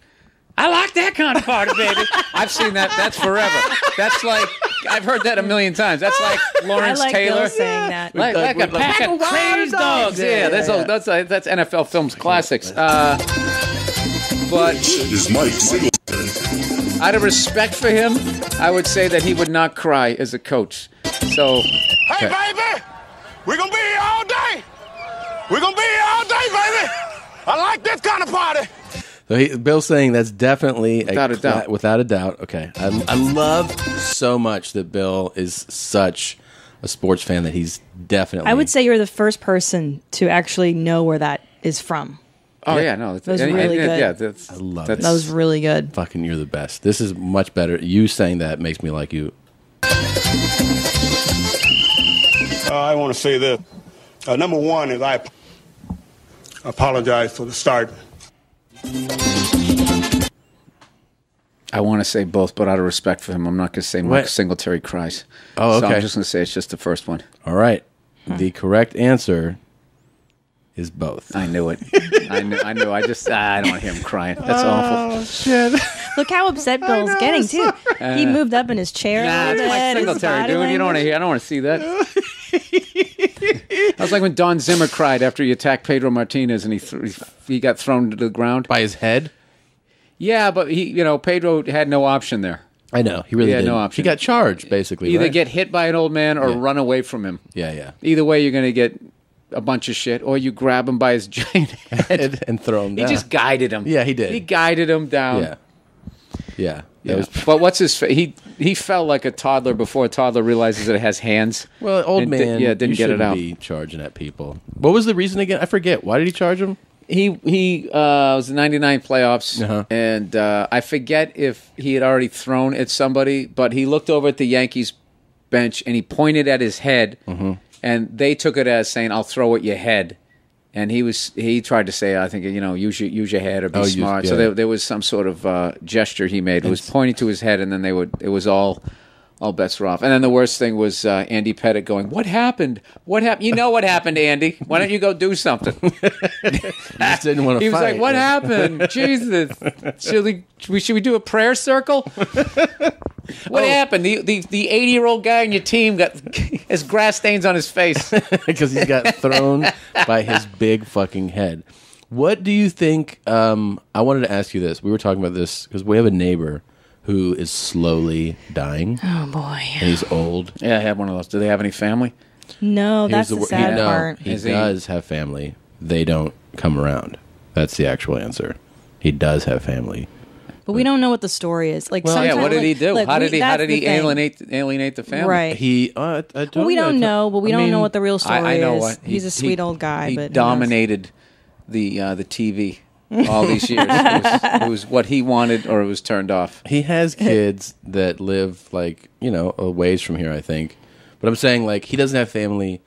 I like that kind of party, baby. I've seen that. That's forever. That's like, I've heard that a million times. That's like Lawrence Taylor Bill saying that. Like a pack of crazed dogs. Yeah, that's NFL Films classics. But is Mike Singletary? Out of respect for him, I would say that he would not cry as a coach. So, hey, baby, we're gonna be here all day. We're going to be here all day, baby. I like this kind of party. So Bill's saying that's definitely... Without a doubt. Without a doubt. Okay. I love so much that Bill is such a sports fan that he's definitely... I would say you're the first person to actually know where that is from. Oh, yeah. No, that was really good. Yeah, I love it. That was really good. Fucking, you're the best. This is much better. You saying that makes me like you. I want to say this. Number one is I apologize for the start. I want to say both, but out of respect for him, I'm not going to say Mike Singletary cries. Oh, okay. So I'm just going to say it's just the first one. All right. Huh. The correct answer is both. I knew it. I knew. I don't want to hear him crying. That's awful. Oh, shit. Look how upset Bill's getting, too. He moved up in his chair. Nah, it's Mike Singletary, dude. You don't want to hear. I don't want to see that. I was like when Don Zimmer cried after he attacked Pedro Martinez and he got thrown to the ground. By his head? Yeah, but he, you know, Pedro had no option there. I know. He really had no option. He got charged, basically. Either get hit by an old man or run away from him. Yeah, yeah. Either way, you're going to get a bunch of shit, or you grab him by his giant head and throw him down. He just guided him. Yeah, he did. He guided him down. Yeah. Yeah. But what's his face? He fell like a toddler before a toddler realizes that it has hands. Well, old man didn't get it out. Be charging at people. What was the reason again? I forget. Why did he charge him? He was the 99 playoffs, and I forget if he had already thrown at somebody, but he looked over at the Yankees bench, and he pointed at his head, and they took it as saying, I'll throw at your head. And he tried to say, I think, you know, use your head or be smart. So there was some sort of gesture he made. It was pointing to his head, and then it was all bets were off. And then the worst thing was Andy Pettit going, what happened? What happened? You know what happened, Andy. Why don't you go do something? Just didn't want to He was like, what happened? Jesus. Should we do a prayer circle? What happened? The 80-year-old guy on your team got his grass stains on his face. Because he got thrown by his big fucking head. What do you think? I wanted to ask you this. We were talking about this because we have a neighbor who is slowly dying. Oh, boy. And he's old. Yeah, I had one of those. Do they have any family? No, that's the sad part. He does have family. They don't come around. That's the actual answer. He does have family. But we don't know what the story is. Like, well, yeah, what did he do? Like, how did he alienate the family? Right. He, we don't know, but we don't know what the real story is. He's a sweet old guy. He dominated the TV. All these years. It was what he wanted, or it was turned off. He has kids that live, like, you know, a ways from here, I think. But I'm saying, like, he doesn't have family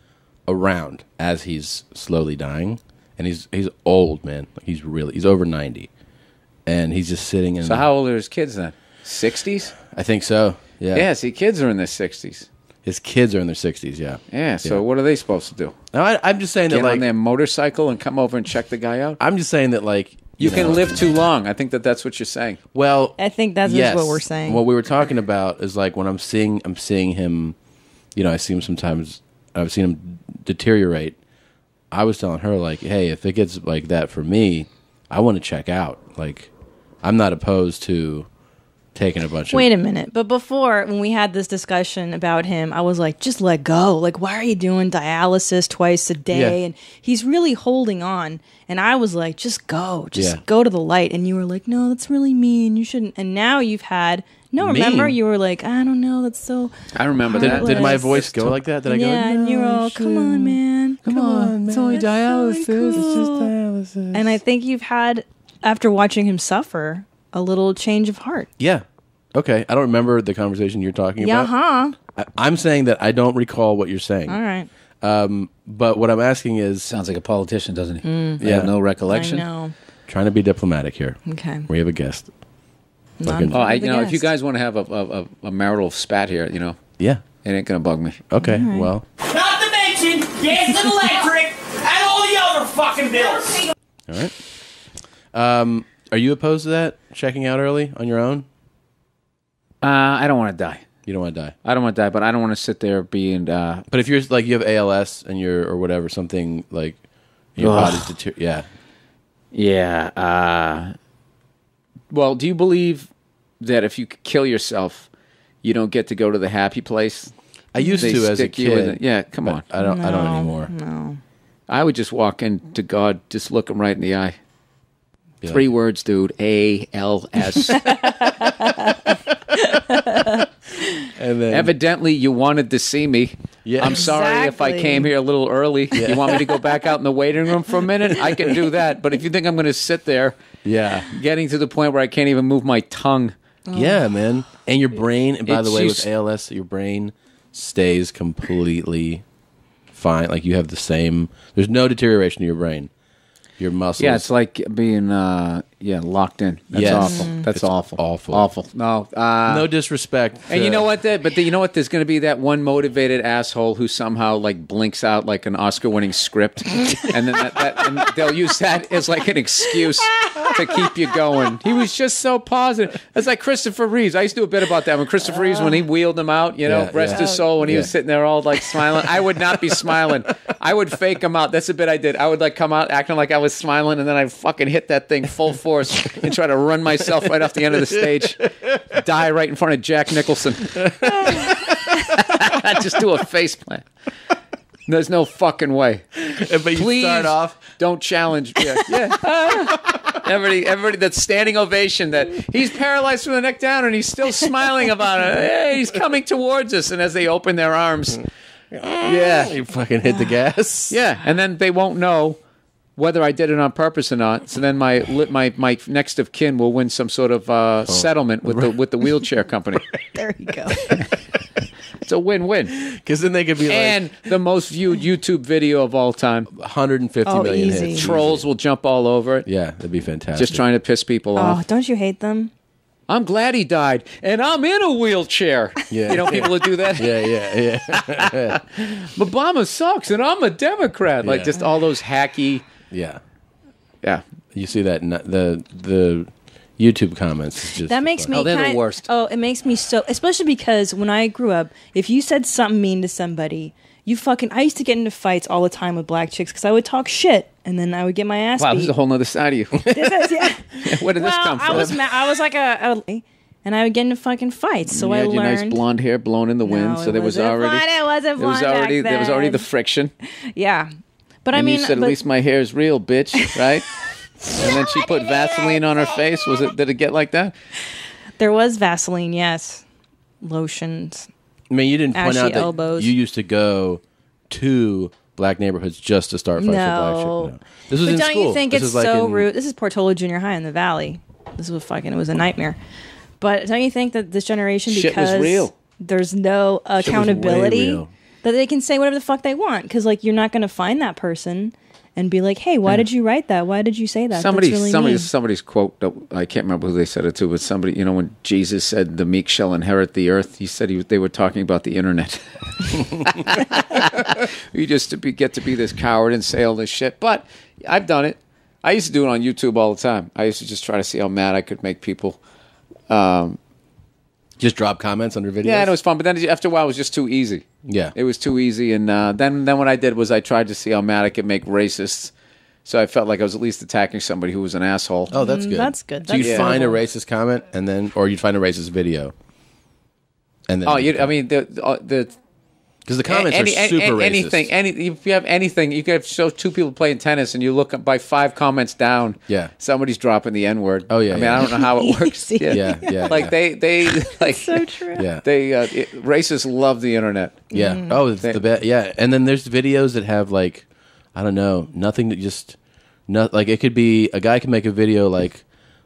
around as he's slowly dying. And he's old, man. Like, he's over 90. And he's just sitting in... So how old are his kids then? 60s? I think so, yeah. Yeah, see, kids are in their 60s. His kids are in their 60s, yeah. Yeah, so what are they supposed to do? No, I'm just saying that, like... Get on their motorcycle and come over and check the guy out? I'm just saying that, like... You can live too long. I think that's what you're saying. Well, I think that's what we're saying. What we were talking about is, like, when I'm seeing him... You know, I see him sometimes... I've seen him deteriorate. I was telling her, like, hey, if it gets like that for me, I want to check out. Like, I'm not opposed to... taking a bunch of... Wait a minute. But before, when we had this discussion about him, I was like, just let go. Like, why are you doing dialysis twice a day? Yeah. And he's really holding on. And I was like, just go. Just go to the light. And you were like, no, that's really mean. You shouldn't. And now you've had... No, remember, you were like, I don't know, that's so... I remember that. Did my voice go like that? Did I go, yeah, and you were all, come on, man. Come on, man. It's only dialysis. Really cool. It's just dialysis. And I think you've had, after watching him suffer... a little change of heart. Yeah. Okay. I don't remember the conversation you're talking about. Yeah, huh? I'm saying that I don't recall what you're saying. All right. But what I'm asking is... Sounds like a politician, doesn't he? Mm. I have no recollection. I know. Trying to be diplomatic here. Okay. We have a guest. If you guys want to have a marital spat here, you know... Yeah. It ain't going to bug me. Okay, well... Not to mention gas and electric and all the other fucking bills. All right. Are you opposed to that? Checking out early on your own? I don't want to die. You don't want to die. I don't want to die, but I don't want to sit there being... But if you're like, you have ALS and you're or whatever, something like your body's deteriorating. Yeah. Yeah. Well, do you believe that if you kill yourself, you don't get to go to the happy place? I used to as a kid. Yeah, come on. I don't anymore. No. I would just walk into God, just look him right in the eye. Yeah. 3 words, dude. ALS. And then, evidently, you wanted to see me. Yeah. I'm sorry if I came here a little early. Yeah. You want me to go back out in the waiting room for a minute? I can do that. But if you think I'm going to sit there, getting to the point where I can't even move my tongue. Oh. Yeah, man. And your brain, and by the way, with ALS, your brain stays completely fine. Like, you have the same... There's no deterioration in your brain. Your muscles... Yeah, it's like being, locked in. That's awful. Mm-hmm. That's awful. No. No disrespect. And you know what? You know what? There's going to be that one motivated asshole who somehow, like, blinks out, like, an Oscar-winning script. And then and they'll use that as, like, an excuse to keep you going. He was just so positive. That's like Christopher Reeve. I used to do a bit about that. When Christopher Reeve, when he wheeled him out, rest his soul, when he was sitting there all, like, smiling. I would not be smiling. I would fake him out. That's a bit I did. I would, like, come out acting like I was smiling, and then I fucking hit that thing full force and try to run myself right off the end of the stage, die right in front of Jack Nicholson. Just do a face plant. There's no fucking way. But please start off. Don't challenge. Everybody, that standing ovation, that he's paralyzed from the neck down and he's still smiling about it. Hey, he's coming towards us, and as they open their arms, you fucking hit the gas. Yeah, and then they won't know whether I did it on purpose or not, so then my next of kin will win some sort of settlement with the wheelchair company. There you go. It's a win-win, because then they could be and the most viewed YouTube video of all time, 150 million easy. Hits. Trolls will jump all over it. Yeah, that'd be fantastic. Just trying to piss people off. Oh, don't you hate them? I'm glad he died, and I'm in a wheelchair. Yeah, you know people who do that? Yeah. Obama sucks, and I'm a Democrat. Yeah. Like, just all those hacky... Yeah. You see that in the YouTube comments. Is just that makes me they're the worst. Oh, it makes me so, especially because when I grew up, if you said something mean to somebody, I used to get into fights all the time with black chicks because I would talk shit and then I would get my ass beat. This is a whole other side of you. Where did this come from? And I would get into fucking fights, so I learned. You had your nice blonde hair blown in the wind, so there was already there was already the friction. Yeah. But and I mean, you said, at least my hair is real, bitch, right? And then she put Vaseline on her face. Did it get like that? There was Vaseline, yes. Lotions. I mean, you didn't point out that you used to go to black neighborhoods just to start fights with black chicks. No. This was in school. Don't you think it's so rude? This is Portola Junior High in the Valley. It was a nightmare. But don't you think that this generation, because there's no accountability, that they can say whatever the fuck they want, because like you're not going to find that person and be like, hey, why did you write that? Why did you say that? Somebody's quote, I can't remember who they said it to, but somebody, when Jesus said the meek shall inherit the earth, he said they were talking about the internet. You just get to be this coward and say all this shit. But I've done it. I used to do it on YouTube all the time. I used to just try to see how mad I could make people. Just drop comments under videos? Yeah, and it was fun, but then after a while it was just too easy. Yeah. It was too easy, and then what I did was I tried to see how mad I could make racists, so I felt like I was at least attacking somebody who was an asshole. Oh, that's good. That's good. So you'd find a racist comment, or you'd find a racist video. And then because the comments are super racist. If you have anything, you could have two people playing tennis and you look by 5 comments down, somebody's dropping the N-word. Oh, yeah. I don't know how it works. Yeah. Like, so true. Yeah. Racists love the internet. Yeah. Mm. Oh, it's the best. Yeah. And then there's videos that have, like, I don't know, nothing that just, not, like, it could be, a guy can make a video like,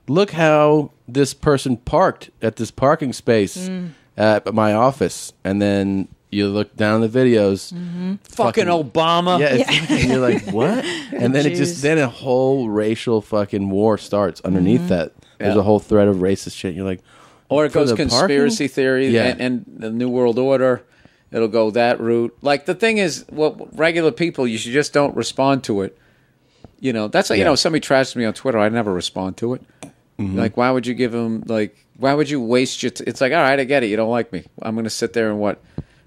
look how this person parked at this parking space at my office. And then you look down at the videos, fucking Obama. And you're like, what? And then then a whole racial fucking war starts underneath that. There's a whole thread of racist shit. You're like, or it goes conspiracy theory and the New World Order. It'll go that route. Like, the thing is, regular people, you just don't respond to it. That's like, somebody trashed me on Twitter. I never respond to it. Like, why would you give them, like, why would you waste your, it's like, all right, I get it. You don't like me. I'm going to sit there and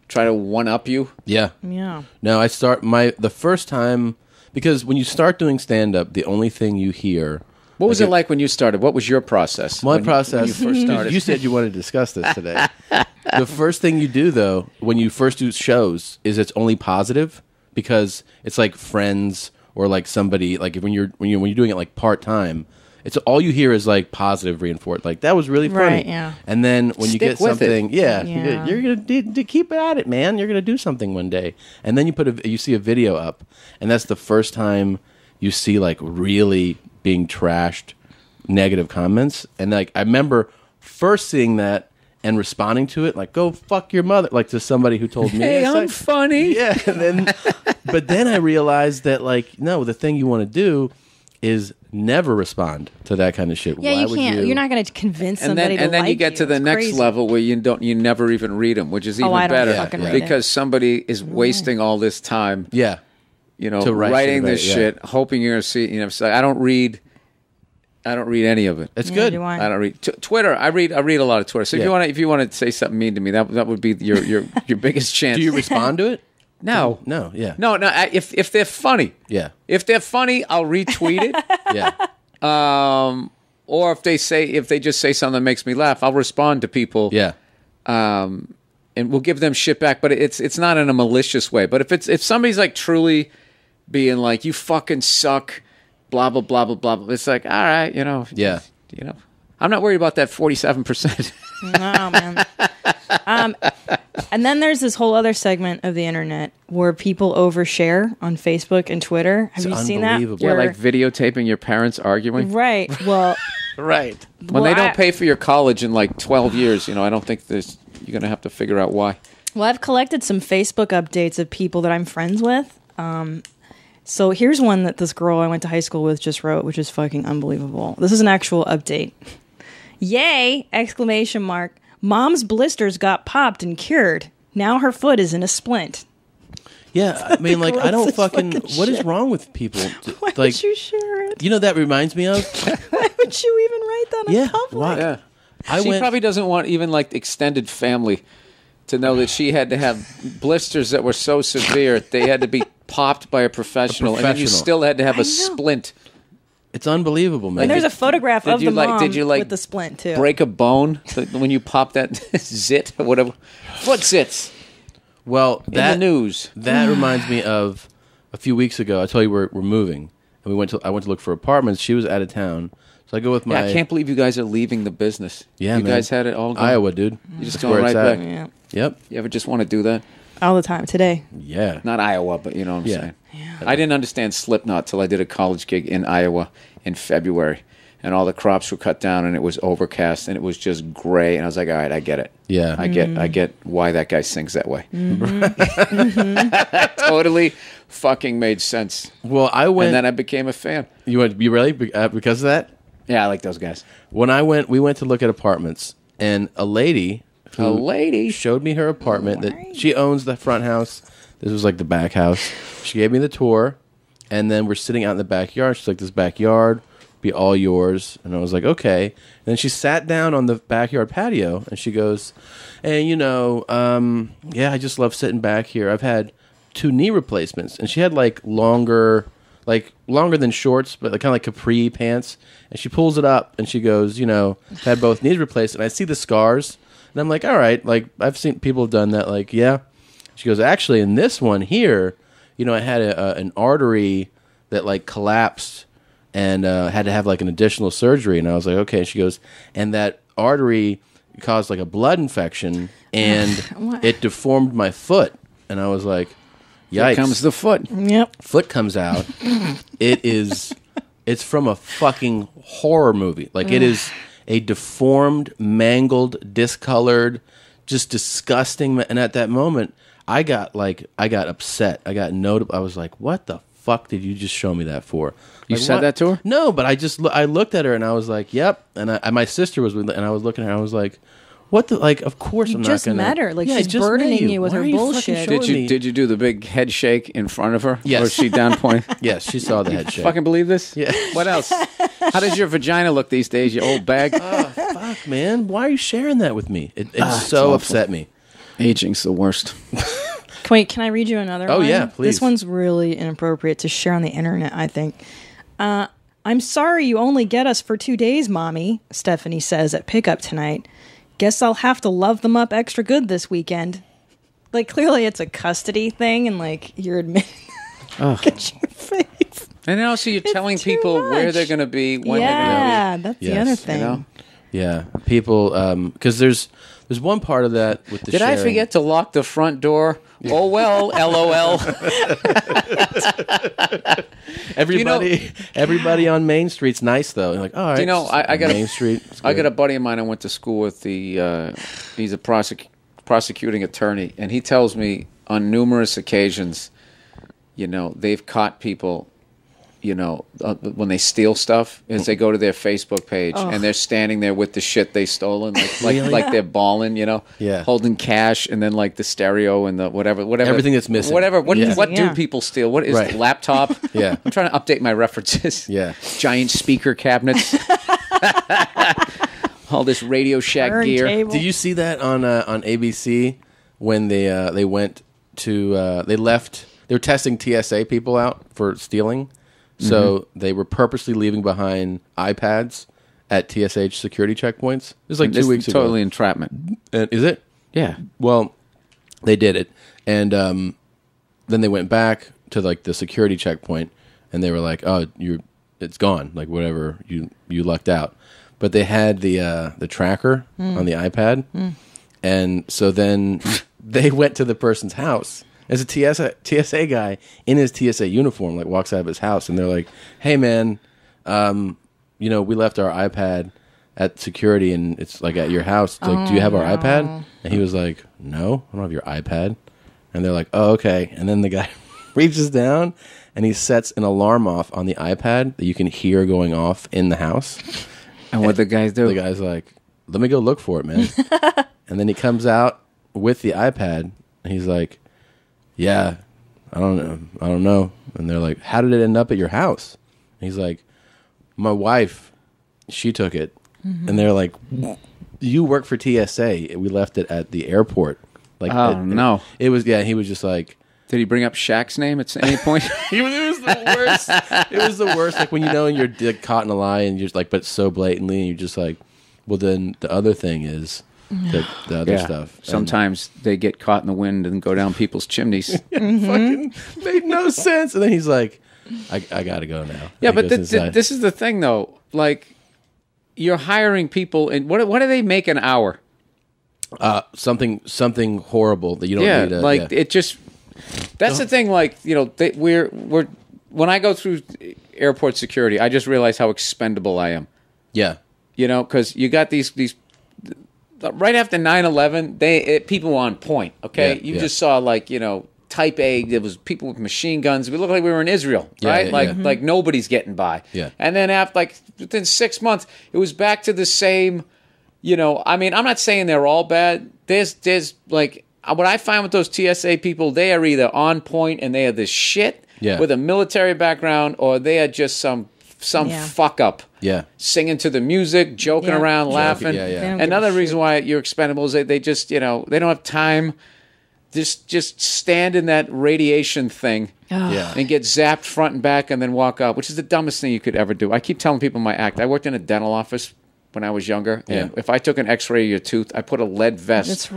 try to one-up you? Yeah. No, I start the first time, because when you start doing stand-up, the only thing you hear... What was it like when you started? What was your process? My process... When you first started? You said you wanted to discuss this today. The first thing you do, though, when you first do shows, is it's only positive, because it's like friends or like somebody, like when you're doing it like part-time, it's all you hear is like positive reinforcement. Like, that was really funny. Right, yeah. And then when you get something, you're going to keep at it, man. You're going to do something one day. And then you see a video up, and that's the first time you see like really being trashed negative comments. And like, I remember first seeing that and responding to it like, go fuck your mother, like to somebody who told me. Hey, I'm funny. Yeah. And then But then I realized that, like, no, the thing you want to do is never respond to that kind of shit. Yeah, you can't. You're not going to convince somebody to like you. And then you get to the next level where you don't. You never even read them, which is even better because somebody is wasting all this time. Yeah, you know, writing this shit, hoping you're going to see. You know, so I don't read any of it. That's good. I don't read Twitter. I read a lot of Twitter. So if you want to say something mean to me, that would be your biggest chance. Do you respond to it? No. Yeah. No. If they're funny. Yeah. If they're funny, I'll retweet it. Yeah. Or if they just say something that makes me laugh, I'll respond to people. Yeah. And we'll give them shit back, but it's not in a malicious way. But if somebody's like truly being like, you fucking suck, blah blah blah blah blah, it's like, all right, you know. Yeah. You know, I'm not worried about that 47%. No, man. And then there's this whole other segment of the internet where people overshare on Facebook and Twitter. Have you seen that? Yeah, like videotaping your parents arguing. Right. Well. Right. When they don't pay for your college in like 12 years, you know, I don't think you're going to have to figure out why. Well, I've collected some Facebook updates of people that I'm friends with. So here's one that this girl I went to high school with just wrote, which is fucking unbelievable. This is an actual update. Yay! Exclamation mark. Mom's blisters got popped and cured. Now her foot is in a splint. Yeah, I mean, like, I don't fucking... What is wrong with people? Why would you share it? You know that reminds me of? Why would you even write that in public? Why? Yeah. She probably doesn't want even, like, extended family to know that she had to have blisters that were so severe they had to be popped by a professional. And then you still had to have a splint. It's unbelievable, man. And there's a photograph of the mom with the splint, too. Break a bone when you pop that zit or whatever? Foot zits. Well, in the news. That reminds me of a few weeks ago. I told you we're moving, and I went to look for apartments. She was out of town, so I go with my... Yeah, I can't believe you guys are leaving the business. Yeah, You guys had it all going. Iowa, dude. You're just going right back. Yeah. Yep. You ever just want to do that? All the time today. Yeah. Not Iowa, but you know what I'm saying. Yeah. I didn't understand Slipknot till I did a college gig in Iowa in February, and all the crops were cut down, and it was overcast, and it was just gray, and I was like, all right, I get it. Yeah. I get why that guy sings that way. Mm-hmm. Mm-hmm. Totally fucking made sense. Well, I went... And then I became a fan. You really? Because of that? Yeah, I like those guys. When we went to look at apartments, and a lady showed me her apartment that she owns the front house. This was like the back house. She gave me the tour, and then we're sitting out in the backyard. She's like, this backyard will be all yours. And I was like, okay. And then she sat down on the backyard patio, and she goes, and you know, yeah, I just love sitting back here. I've had 2 knee replacements. And she had longer than shorts, but kind of like capri pants. And she pulls it up, and she goes, you know, I've had both knees replaced, and I see the scars. And I'm like, all right, like, I've seen people have done that, like, yeah. She goes, actually, in this one here, you know, I had an artery that, like, collapsed and had to have, like, an additional surgery. And I was like, okay. She goes, and that artery caused, like, a blood infection, and it deformed my foot. And I was like, yikes. Here comes the foot. Yep. Foot comes out. It's from a fucking horror movie. Like, it is... a deformed, mangled, discolored, just disgusting. And at that moment, I got upset. I was like, what the fuck did you just show me that for? You said that to her? No, but I looked at her, and I was like, yep. And my sister was with, and I was looking at her, and I was like, what the, like, of course I'm not gonna. You just met her. Like, she's burdening you with her bullshit. Did you do the big head shake in front of her? Yes. Or was she down point? Yes, she saw the head shake. Fucking believe this? Yeah. What else? How does your vagina look these days, you old bag? Oh, fuck, man. Why are you sharing that with me? It's so upset me. Aging's the worst. Wait, can I read you another one? Oh, yeah, please. This one's really inappropriate to share on the internet, I think. I'm sorry you only get us for 2 days, Mommy, Stephanie says at pickup tonight. Guess I'll have to love them up extra good this weekend. Like, clearly it's a custody thing, and, like, you're admitting... Look at your face. And also you're telling people where they're going to be, when they're going to be. Yeah, that's the other thing. You know? Yeah, people... Because there's one part of that with the sharing. Did I forget to lock the front door? Yeah. Oh, well, LOL. Everybody on Main Street's nice, though. You're like, all right, you know, I got a buddy of mine I went to school with. He's a prosecuting attorney, and he tells me on numerous occasions You know, they've caught people, you know, when they steal stuff, is they go to their Facebook page and they're standing there with the shit they stolen, like they're balling, you know, holding cash, and then like the stereo and the whatever, everything that's missing, whatever. What do people steal? What is laptop? Yeah, I'm trying to update my references. Yeah, giant speaker cabinets. All this Radio Shack gear. Table. Do you see that on ABC when they went to they left? They were testing TSA people out for stealing, so they were purposely leaving behind iPads at TSH security checkpoints. It was like 2 weeks ago. Totally entrapment. Is it? Yeah. Well, they did it, and then they went back to like the security checkpoint, and they were like, "Oh, it's gone. Like whatever, you lucked out." But they had the tracker on the iPad, and so then they went to the person's house. As a TSA guy in his TSA uniform, like walks out of his house, and they're like, "Hey, man, you know, we left our iPad at security, and it's like at your house. It's like, do you have our iPad?" And he was like, "No, I don't have your iPad." And they're like, "Oh, okay." And then the guy reaches down and he sets an alarm off on the iPad that you can hear going off in the house. And what the guys do? The guy's like, "Let me go look for it, man." And then he comes out with the iPad, and he's like, "Yeah, I don't know. And they're like, "How did it end up at your house?" And he's like, "My wife, she took it." And they're like, "You work for TSA. We left it at the airport." Like, no. It was, yeah, he was just like... Did he bring up Shaq's name at any point? It was the worst. It was the worst. Like when you know and you're caught in a lie and you're just like, but so blatantly, and you're just like, well, then the other thing is... The other stuff. Sometimes they get caught in the wind and go down people's chimneys. Fucking made no sense. And then he's like, I gotta go now. Yeah, but this is the thing though. Like, you're hiring people, and what do they make an hour? Something horrible that you don't need to, like it just that's the thing, like, you know, we're when I go through airport security, I just realize how expendable I am. Yeah. You know, because you got these right after 9/11, people were on point, okay? Yeah, just saw, like, you know, type A, there was people with machine guns. We looked like we were in Israel, right? Like nobody's getting by. Yeah. And then after, like, within 6 months, it was back to the same, you know, I mean, I'm not saying they're all bad. There's like, what I find with those TSA people, they are either on point and they are this shit with a military background, or they are just some fuck up, singing to the music, joking around, laughing. Another reason why you're expendable is they just, you know, they don't have time. Just stand in that radiation thing and get zapped front and back and then walk up, which is the dumbest thing you could ever do. I keep telling people my act. I worked in a dental office when I was younger, and if I took an X-ray of your tooth, I put a lead vest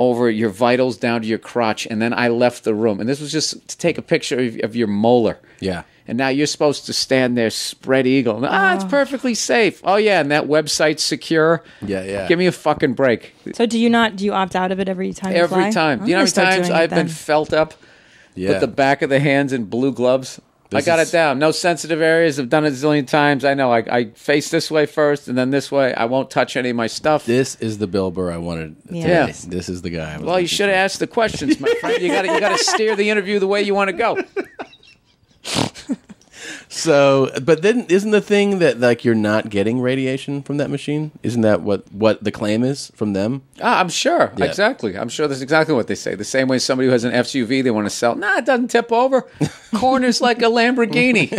over your vitals down to your crotch, and then I left the room. And this was just to take a picture of your molar. Yeah. And now you're supposed to stand there spread eagle. And, it's perfectly safe. Oh, yeah, and that website's secure. Yeah, yeah. Give me a fucking break. So do you opt out of it every time you fly? Every time. You know how many times I've been felt up with the back of the hands in blue gloves? I got it down. No sensitive areas. I've done it a zillion times. I know. I face this way first and then this way. I won't touch any of my stuff. This is the Bill Burr I wanted. Yes. This is the guy. Well, you should have asked the questions, my friend. You got to steer the interview the way you want to go. So, but then isn't the thing that, like, you're not getting radiation from that machine? Isn't that what the claim is from them? I'm sure. Yeah. Exactly. I'm sure that's exactly what they say. The same way somebody who has an SUV they want to sell. Nah, it doesn't tip over. Corners like a Lamborghini.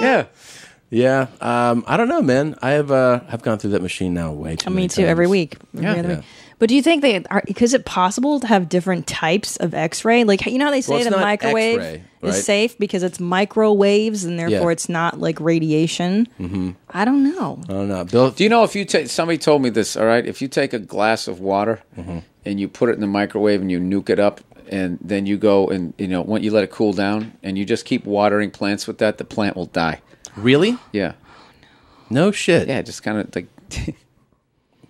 Yeah. Yeah. I don't know, man. I have I've gone through that machine now way too many times. Me too, every week. Every other week. But do you think is it possible to have different types of X-ray? Like, you know how they say the microwave is safe because it's microwaves and therefore it's not like radiation? I don't know. I don't know. Bill, do you know if you take, somebody told me this, all right? If you take a glass of water and you put it in the microwave and you nuke it up, and then you go and, you know, when you let it cool down and you just keep watering plants with that, the plant will die. Really? Yeah. Oh, no. No shit. Yeah, just kind of like...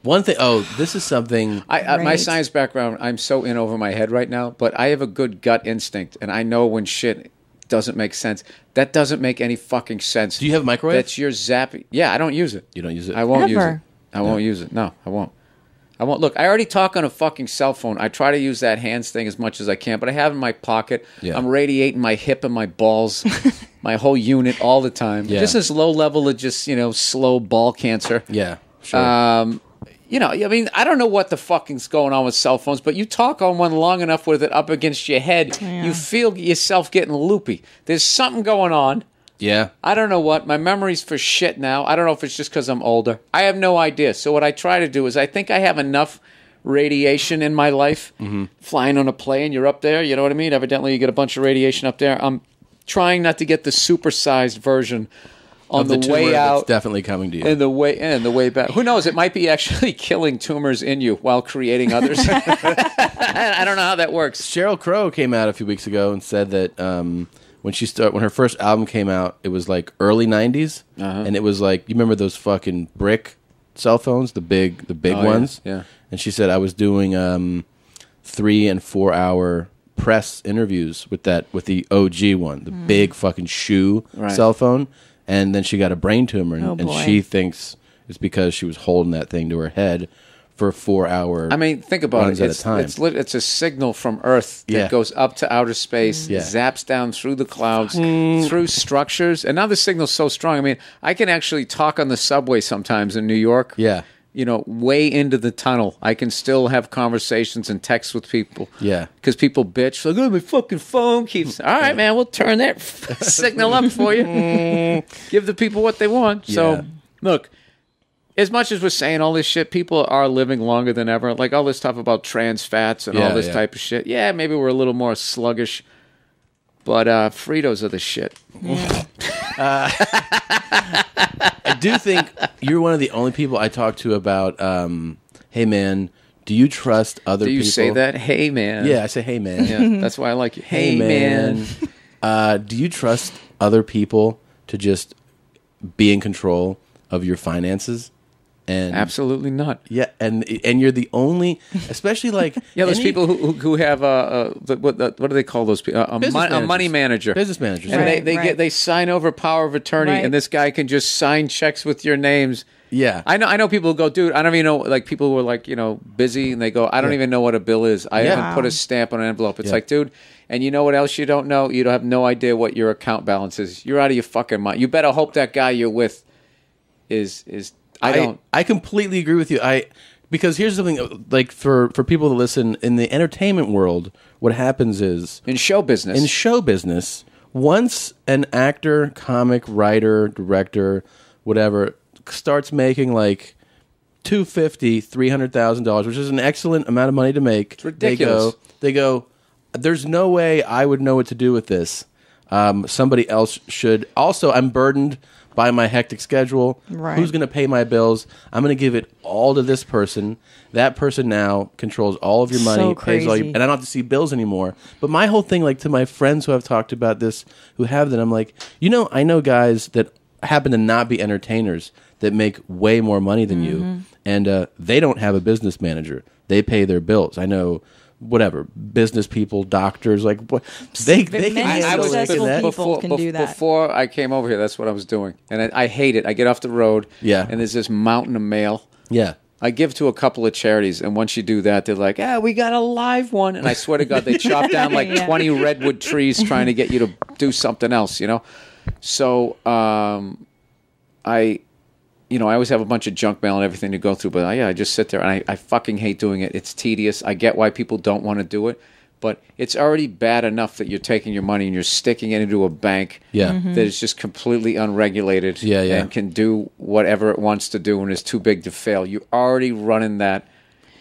One thing, this is something... my science background, I'm so in over my head right now, but I have a good gut instinct, and I know when shit doesn't make sense. That doesn't make any fucking sense. Do you have a microwave? That's your zappy... Yeah, I don't use it. You don't use it? I won't use it. I won't use it. No, I won't. I won't look. I already talk on a fucking cell phone. I try to use that hands thing as much as I can, but I have it in my pocket. Yeah. I'm radiating my hip and my balls, my whole unit all the time. Yeah. Just this low level of just, you know, slow ball cancer. Yeah, sure. You know, I mean, I don't know what the fucking's going on with cell phones, but you talk on one long enough with it up against your head, yeah, you feel yourself getting loopy. There's something going on. Yeah. I don't know what. My memory's for shit now. I don't know if it's just because I'm older. I have no idea. So what I try to do is I think I have enough radiation in my life. Mm-hmm. Flying on a plane, you're up there. You know what I mean? Evidently, you get a bunch of radiation up there. I'm trying not to get the supersized version on the way out. It's definitely coming to you. And the way back. Who knows? It might be actually killing tumors in you while creating others. I don't know how that works. Sheryl Crow came out a few weeks ago and said that... When her first album came out, it was like early 90s, and it was like, you remember those fucking brick cell phones, the big ones? Yeah, yeah. And she said, I was doing 3- and 4-hour press interviews with the OG one, the big fucking shoe cell phone, and then she got a brain tumor, and she thinks it's because she was holding that thing to her head for 4 hour. I mean, think about it. It's a signal from Earth that goes up to outer space, zaps down through the clouds, through structures. And now the signal's so strong. I mean, I can actually talk on the subway sometimes in New York. Yeah. You know, way into the tunnel. I can still have conversations and texts with people. Yeah. Because people bitch, like, oh, my fucking phone keeps... All right, man, we'll turn that signal up for you. Give the people what they want. Yeah. So, look... As much as we're saying all this shit, people are living longer than ever. Like all this stuff about trans fats and all this type of shit. Yeah, maybe we're a little more sluggish, but Fritos are the shit. I do think you're one of the only people I talk to about, hey man, do you trust other people? Do you say that? Hey man. Yeah, I say hey man. Yeah, that's why I like you. Hey man. Do you trust other people to just be in control of your finances? And absolutely not. Yeah, and you're the only, especially like those people who have what do they call those people? A money manager, business managers, and they sign over power of attorney, and this guy can just sign checks with your names. Yeah, I know people who go, dude, I don't even know, like people who are like, you know, busy, and they go, I don't even know what a bill is. I haven't put a stamp on an envelope. It's like, dude. And you know what else you don't know? You don't have no idea what your account balance is. You're out of your fucking mind. You better hope that guy you're with is. I completely agree with you. Because here's something, like for people that listen, in the entertainment world, what happens is in show business, once an actor, comic, writer, director, whatever, starts making like $250,000, $300,000, which is an excellent amount of money to make, it's ridiculous. They go, there's no way I would know what to do with this. Somebody else should. Also, I'm burdened by my hectic schedule. Right. Who's going to pay my bills? I'm going to give it all to this person. That person now controls all of your money, pays all your, and I don't have to see bills anymore. But my whole thing, like to my friends who I've talked about this, who have that, I'm like, you know, I know guys that happen to not be entertainers that make way more money than you, and they don't have a business manager. They pay their bills. I know. Whatever, business people, doctors, like what they can. I was that. Before I came over here, that's what I was doing, and I hate it. I get off the road, and there's this mountain of mail. Yeah, I give to a couple of charities, and once you do that, they're like, "Ah, we got a live one," and I swear to God, they chop down like 20 redwood trees trying to get you to do something else, you know. So, you know, I always have a bunch of junk mail and everything to go through, but I just sit there, and I fucking hate doing it. It's tedious. I get why people don't want to do it, but it's already bad enough that you're taking your money and you're sticking it into a bank that is just completely unregulated and can do whatever it wants to do and is too big to fail. You're already running that.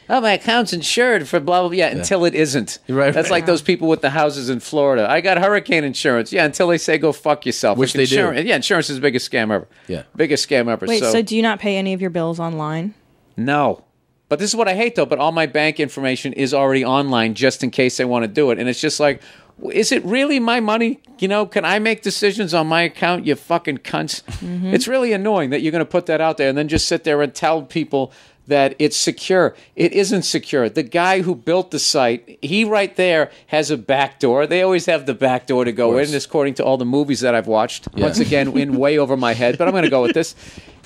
Oh, my account's insured for blah, blah, blah. Yeah, until it isn't. Right, that's like those people with the houses in Florida. I got hurricane insurance. Yeah, until they say, go fuck yourself. Which they do. Yeah, insurance is the biggest scam ever. Yeah. Biggest scam ever. Wait, so do you not pay any of your bills online? No. But this is what I hate, though. But all my bank information is already online just in case they want to do it. And it's just like, is it really my money? You know, can I make decisions on my account, you fucking cunts? Mm-hmm. It's really annoying that you're going to put that out there and then just sit there and tell people that it's secure. It isn't secure. The guy who built the site, he right there has a back door. They always have the back door to go in, according to all the movies that I've watched. Yeah. Once again, way over my head, but I'm going to go with this.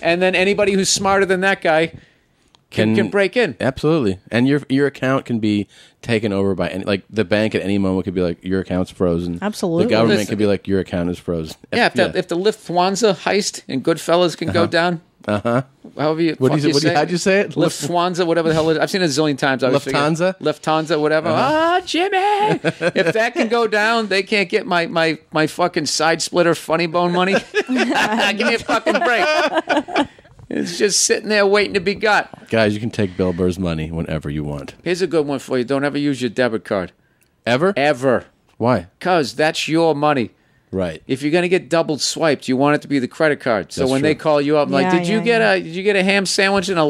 And then anybody who's smarter than that guy can break in. Absolutely. And your account can be taken over by any, like the bank at any moment could be like, your account's frozen. Absolutely. The government could be like, your account is frozen. Yeah, if the Lufthansa heist and Goodfellas can go down. Uh-huh. However you, how'd you say it? Lufthansa, whatever the hell it is. I've seen it a zillion times. Lufthansa, whatever. Ah, Jimmy! If that can go down, they can't get my fucking side splitter funny bone money. Give me a fucking break. It's just sitting there waiting to be got. Guys, you can take Bill Burr's money whenever you want. Here's a good one for you. Don't ever use your debit card. Ever? Ever. Why? Because that's your money. Right. If you're going to get double swiped, you want it to be the credit card. So when they call you up, like, did you get a ham sandwich at a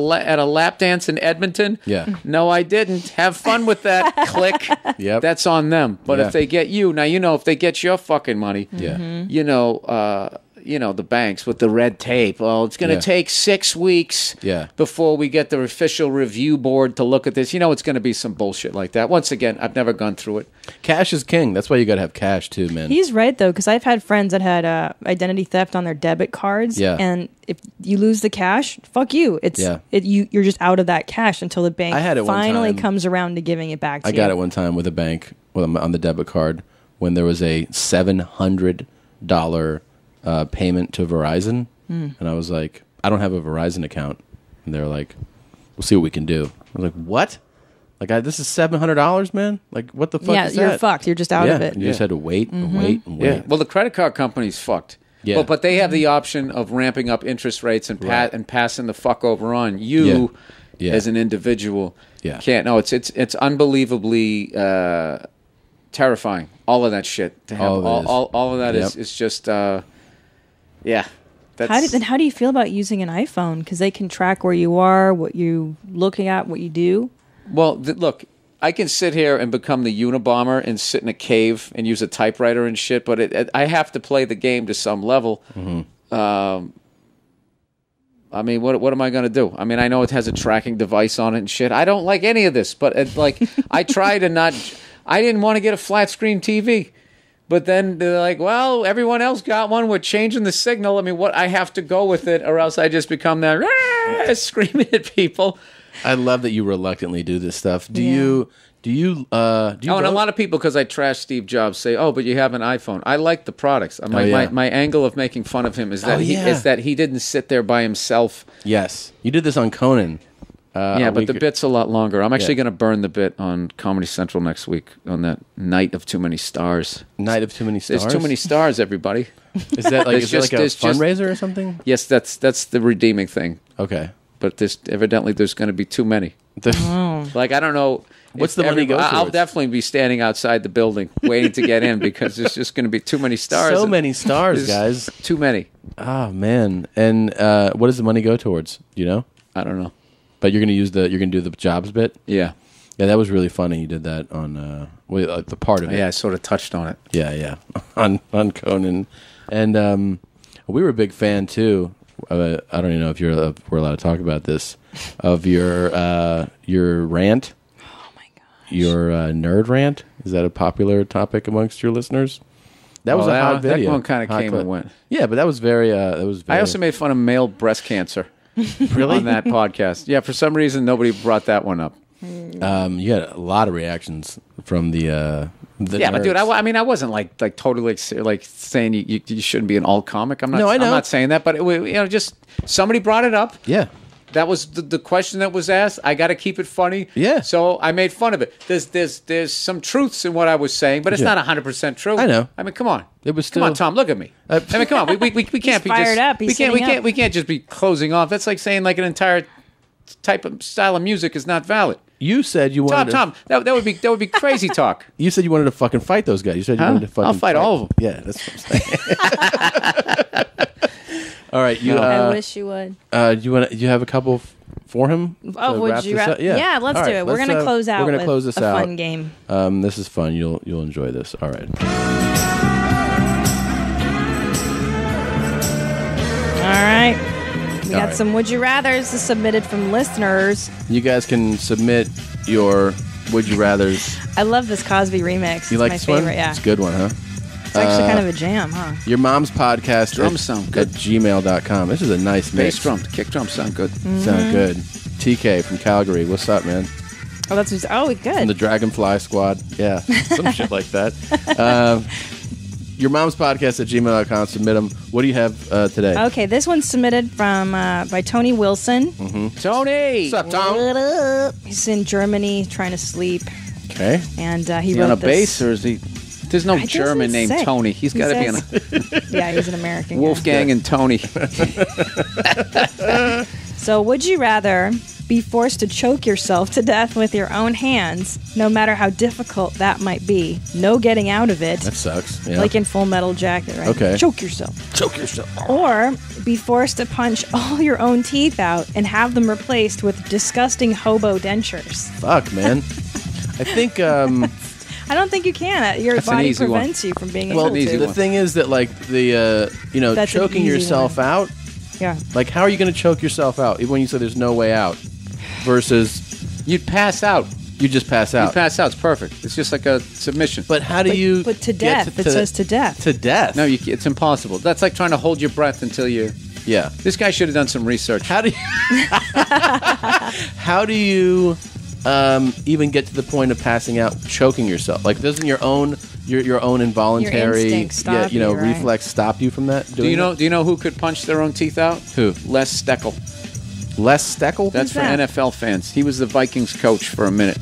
lap dance in Edmonton? Yeah. No, I didn't. Have fun with that. Click. Yep. That's on them. But if they get you, now if they get your fucking money, the banks with the red tape. Well, it's going to take 6 weeks before we get the official review board to look at this. It's going to be some bullshit like that. Once again, I've never gone through it. Cash is king. That's why you got to have cash too, man. He's right, though, because I've had friends that had identity theft on their debit cards. Yeah. And if you lose the cash, fuck you. You're just out of that cash until the bank finally comes around to giving it back to you. I got it one time with a bank on the debit card when there was a $700 payment to Verizon, and I was like, I don't have a Verizon account, and they're like, we'll see what we can do. I was like, what? Like, this is $700, man. Like, what the fuck? Yeah, is you're that? Fucked. You're just out of it. You just had to wait and wait and wait. Yeah. Well, the credit card company's fucked. Yeah, but they have the option of ramping up interest rates and passing the fuck over on you as an individual. Yeah, can't. No, it's unbelievably terrifying. All of that shit to have. All of that is just. Yeah. How do you feel about using an iPhone? Because they can track where you are, what you're looking at, what you do. Well, look, I can sit here and become the Unabomber and sit in a cave and use a typewriter and shit, but I have to play the game to some level. Mm-hmm. I mean, what am I going to do? I mean, I know it has a tracking device on it and shit. I don't like any of this, but I didn't want to get a flat screen TV. But then they're like, well, everyone else got one. We're changing the signal. I mean, I have to go with it, or else I just become that screaming at people. I love that you reluctantly do this stuff. Do you and a lot of people, because I trash Steve Jobs, say, oh, but you have an iPhone. I like the products. I'm like, my angle of making fun of him is that he didn't sit there by himself. Yes. You did this on Conan. But the bit's a lot longer. I'm actually going to burn the bit on Comedy Central next week on that Night of Too Many Stars. Night of Too Many Stars? There's too many stars, everybody. Is that like, is it like a fundraiser or something? Yes, that's the redeeming thing. Okay. But evidently there's going to be too many. Like, I don't know. What's the money go for? I'll definitely be standing outside the building waiting to get in because there's just going to be too many stars. So many stars, guys. Too many. Oh, man. And what does the money go towards? Do you know? I don't know. But you're gonna do the Jobs bit. Yeah, that was really funny. You did that on the part of it. Yeah, I sort of touched on it. Yeah, on Conan, and we were a big fan too. I don't even know if we're allowed to talk about this, of your rant. Oh my gosh! Your nerd rant, is that a popular topic amongst your listeners? That was a hot video. That one kind of came and went. Yeah, but that was very. I also made fun of male breast cancer. Really? On that podcast. Yeah, for some reason, nobody brought that one up. You had a lot of reactions from the nerds. But dude, I wasn't like totally like saying you shouldn't be an alt-comic. I'm not saying that, but just somebody brought it up. Yeah. That was the question that was asked. I got to keep it funny. Yeah. So I made fun of it. There's some truths in what I was saying, but it's not 100% true. I know. I mean, come on. It was still... Come on, Tom. Look at me. I mean, come on. We can't be fired just, up. We can't just be closing off. That's like saying like an entire type of style of music is not valid. You said you wanted Tom. That would be crazy talk. You said you wanted to fucking fight those guys. You said you wanted to fucking fight all of them. Yeah, that's what I'm saying. All right, I wish you would. You have a couple for him? Oh, would you? Yeah, let's do it. We're gonna close out. We're gonna close this out. Fun game. This is fun. You'll enjoy this. All right. We got some Would You Rathers submitted from listeners. You guys can submit your Would You Rathers. I love this Cosby remix. You like this one? Yeah, it's a good one, huh? It's actually kind of a jam, huh? Your mom's podcast drum sound good. At gmail.com. This is a nice mix. Bass drum, kick drum sound good. Mm-hmm. Sound good. TK from Calgary. What's up, man? Oh, that's who's, oh, good. From the Dragonfly Squad. Yeah, some shit like that. Your mom's podcast at gmail.com. Submit them. What do you have today? Okay, this one's submitted from by Tony Wilson. Tony! What's up, Tom? What up? He's in Germany trying to sleep. Okay. And he wrote on a bass, or is he... There's no German named Tony. He's got to be on a... Yeah, he's an American. Wolfgang and Tony. So, would you rather be forced to choke yourself to death with your own hands, no matter how difficult that might be? No getting out of it. That sucks. Yeah. Like in Full Metal Jacket, right? Okay. Choke yourself. Choke yourself. Or be forced to punch all your own teeth out and have them replaced with disgusting hobo dentures. Fuck, man. I think... I don't think you can. Your body prevents you from being able to. Well, the thing is that, like, the you know, choking yourself out. Yeah. Like, how are you going to choke yourself out when you say there's no way out? Versus, you'd pass out. You just pass out. You pass out. It's perfect. It's just like a submission. But how do you? But to death. It says to death. To death. No, it's impossible. That's like trying to hold your breath until you. Yeah. This guy should have done some research. How do you? How do you? Even get to the point of passing out, choking yourself. Like, doesn't your own involuntary, reflex stop you from that? Do you know who could punch their own teeth out? Who? Les Steckel. Les Steckel? That's for NFL fans. He was the Vikings coach for a minute,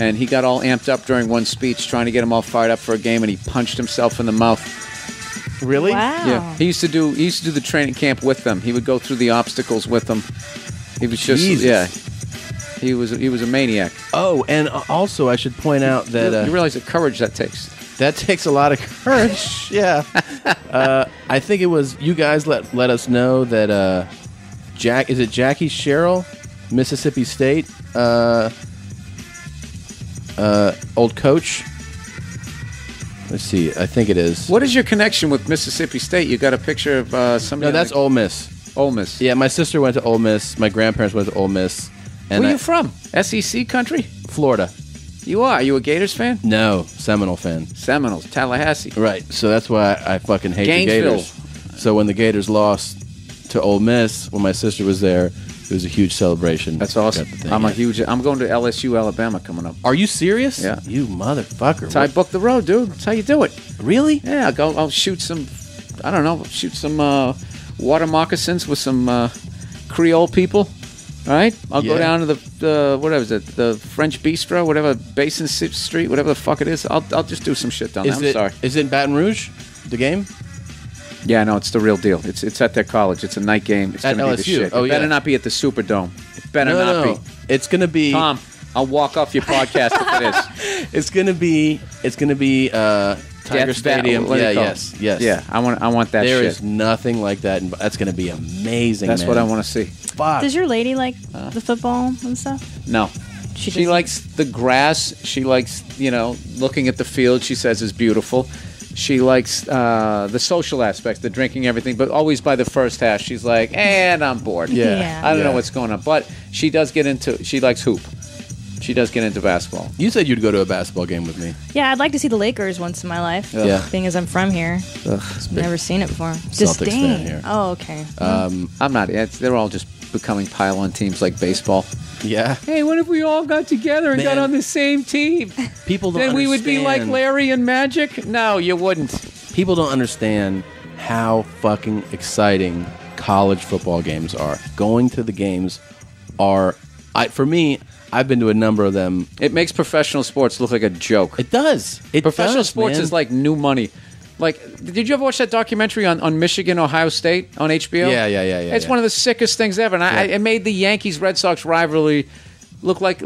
and he got all amped up during one speech, trying to get him all fired up for a game, and he punched himself in the mouth. Really? Wow. Yeah. He used to do the training camp with them. He would go through the obstacles with them. He was just Jesus. Yeah. He was a maniac. Oh, and also I should point out that... you realize the courage that takes. That takes a lot of courage, yeah. I think it was... You guys let us know that Jack... Is it Jackie Sherrill, Mississippi State? Old coach? Let's see. I think it is. What is your connection with Mississippi State? You got a picture of somebody... No, that's Ole Miss. Ole Miss. Yeah, my sister went to Ole Miss. My grandparents went to Ole Miss. And where are you from? SEC country? Florida. You are? Are you a Gators fan? No, Seminole fan. Seminoles, Tallahassee. Right, so that's why I fucking hate the Gators. So when the Gators lost to Ole Miss, when my sister was there, it was a huge celebration. That's awesome. I'm going to LSU, Alabama coming up. Are you serious? Yeah. You motherfucker. That's how I book the road, dude. That's how you do it. Really? Yeah, I'll shoot some, I don't know, water moccasins with some Creole people. All right, I'll go down to the French Bistro, whatever Basin Street, whatever the fuck it is. I'll just do some shit down there. I'm sorry. Is it in Baton Rouge, the game? Yeah, no, it's the real deal. It's at their college. It's a night game. It's at gonna LSU. Be the shit. Oh, it better not be at the Superdome. It better not be. It's gonna be. Tom, I'll walk off your podcast if it is. It's gonna be. Tiger Stadium. Yes. Yeah, I want that shit. There is nothing like that. That's going to be amazing. That's what I want to see. Fuck. Does your lady like the football and stuff? No. She likes the grass. She likes, looking at the field. She says it's beautiful. She likes the social aspects, the drinking, everything. But always by the first half, she's like, and I'm bored. Yeah. I don't know what's going on. But she does get into, she likes hoop. She does get into basketball. You said you'd go to a basketball game with me. Yeah, I'd like to see the Lakers once in my life. Yeah. Being as I'm from here. Ugh, I've never seen it before. Disdain. Here. Oh, okay. I'm not. They're all just becoming pile-on teams like baseball. Yeah. Hey, what if we all got together and got on the same team? People don't understand. Then we would be like Larry and Magic? No, you wouldn't. People don't understand how fucking exciting college football games are. Going to the games are... for me... I've been to a number of them. It makes professional sports look like a joke. It does. Professional sports is like new money. Like, did you ever watch that documentary on Michigan, Ohio State on HBO? Yeah. It's one of the sickest things ever. And it made the Yankees-Red Sox rivalry look like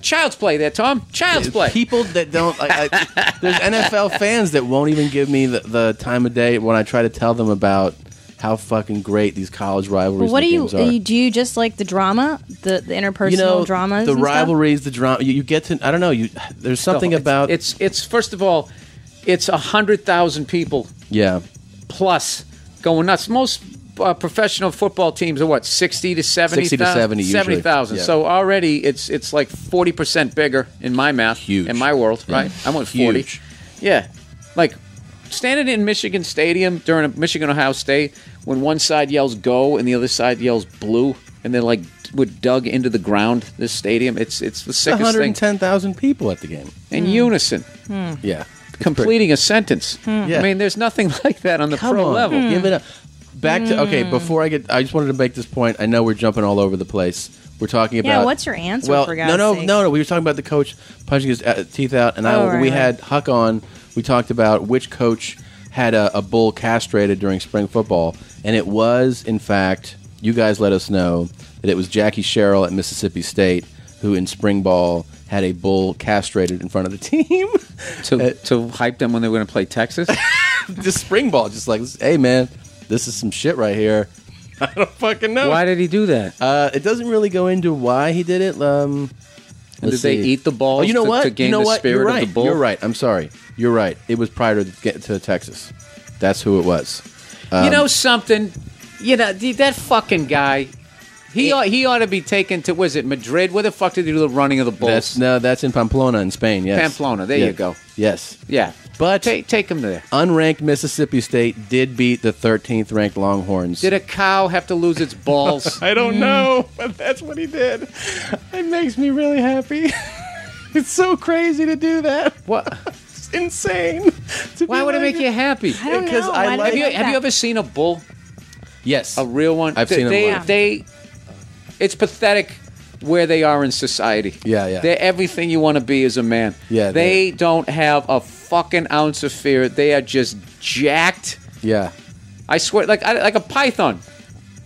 child's play there, Tom. Child's play. People that don't... there's NFL fans that won't even give me the time of day when I try to tell them about... how fucking great these college rivalries are. Do you just like the drama, the interpersonal dramas? The rivalries, the drama. You get to. I don't know. There's something about. It's first of all, it's 100,000 people. Yeah. Plus, going nuts. Most professional football teams are what 60 to 70,000. Yeah. So already it's like 40% bigger in my math. Huge. In my world, right? Yeah. I went 40. Huge. Yeah. Like. Standing in Michigan Stadium during a Michigan-Ohio State when one side yells go and the other side yells blue, and they like would dug into the ground. This stadium, it's the sickest 110,000 people at the game in unison. Yeah, completing a sentence. Yeah. I mean, there's nothing like that on the pro level. Give it up. Back to okay. Before I get, I just wanted to make this point. I know we're jumping all over the place. We're talking about. Yeah, what's your answer? Well, for God's no. We were talking about the coach punching his teeth out, and we had Huck on. We talked about which coach had a bull castrated during spring football, and it was, in fact, you guys let us know that it was Jackie Sherrill at Mississippi State who, in spring ball, had a bull castrated in front of the team to hype them when they were going to play Texas. Just spring ball, just like, hey man, this is some shit right here. I don't fucking know. Why did he do that? It doesn't really go into why he did it. And did they eat the balls to gain the spirit of the bull? You're right. I'm sorry. You're right. It was prior to Texas. That's who it was. You know something? You know, that fucking guy, he ought to be taken to, was it Madrid? Where the fuck did he do the running of the bulls? That's in Pamplona in Spain, yes. Pamplona, there you go. Yes. Yeah. But take him there. Unranked Mississippi State did beat the 13th ranked Longhorns. Did a cow have to lose its balls? I don't know, but that's what he did. It makes me really happy. It's so crazy to do that. What? It's insane. Why would it make you happy? I don't know. Have you ever seen a bull? Yes. A real one? I've seen them live. It's pathetic where they are in society. Yeah, yeah. They're everything you want to be as a man. Yeah. They don't have a fucking ounce of fear. They are just jacked. Yeah. I swear, like a python.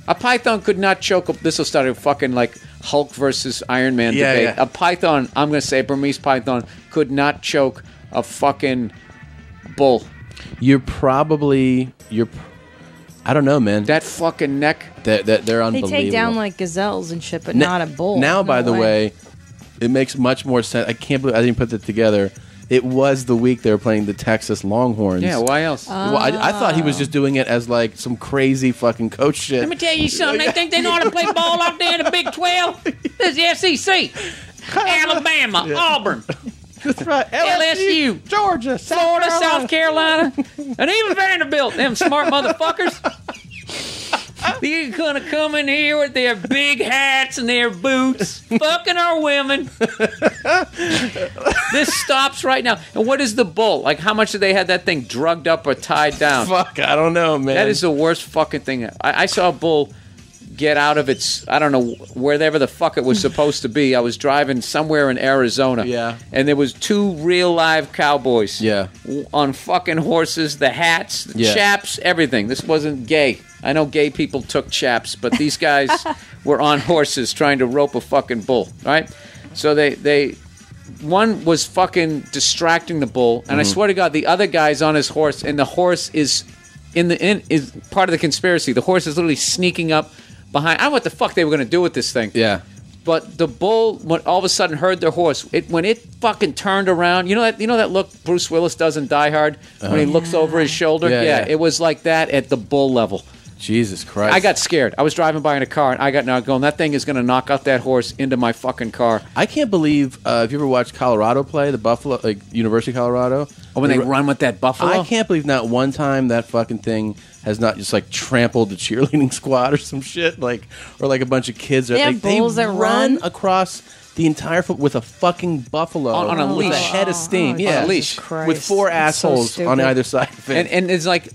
A python could not choke up. This will start a fucking like Hulk versus Iron Man debate. Yeah. A python, I'm going to say Burmese python, could not choke a fucking bull. I don't know, man. That fucking neck. They're unbelievable. They take down like gazelles and shit, but not a bull. Now, by the way, it makes much more sense. I can't believe I didn't put that together. It was the week they were playing the Texas Longhorns. Yeah, why else? Well, I thought he was just doing it as like some crazy fucking coach shit. Let me tell you something. They think they know how to play ball out there in the Big 12? This is the SEC. Alabama, Auburn. That's right. LSU, Georgia, Florida, South Carolina, and even Vanderbilt. Them smart motherfuckers. They're going to come in here with their big hats and their boots, fucking our women. This stops right now. And what is the bull? Like, how much did they have that thing drugged up or tied down? Fuck, I don't know, man. That is the worst fucking thing. I saw a bull get out of its, I don't know, wherever the fuck it was supposed to be. I was driving somewhere in Arizona. Yeah. And there was two real live cowboys. Yeah. On fucking horses, the hats, the chaps, everything. This wasn't gay. I know gay people took chaps, but these guys were on horses trying to rope a fucking bull, right? So they one was fucking distracting the bull, and I swear to God, the other guy's on his horse, and the horse is is part of the conspiracy. The horse is literally sneaking up behind. I don't know what the fuck they were going to do with this thing. Yeah. But the bull, when all of a sudden heard their horse, when it fucking turned around, you know that look Bruce Willis does in Die Hard when he looks over his shoulder? Yeah, it was like that at the bull level. Jesus Christ. I got scared. I was driving by in a car, and I got now going, that thing is going to knock out that horse into my fucking car. I can't believe, have you ever watched Colorado play, the Buffalo, like University of Colorado? Oh, when they run with that buffalo? I can't believe not one time that fucking thing has not just like trampled the cheerleading squad or some shit, like, or like a bunch of kids. They have bulls that run across the entire foot with a fucking buffalo on a leash, head of steam, on a leash, with four assholes on either side of it, and it's like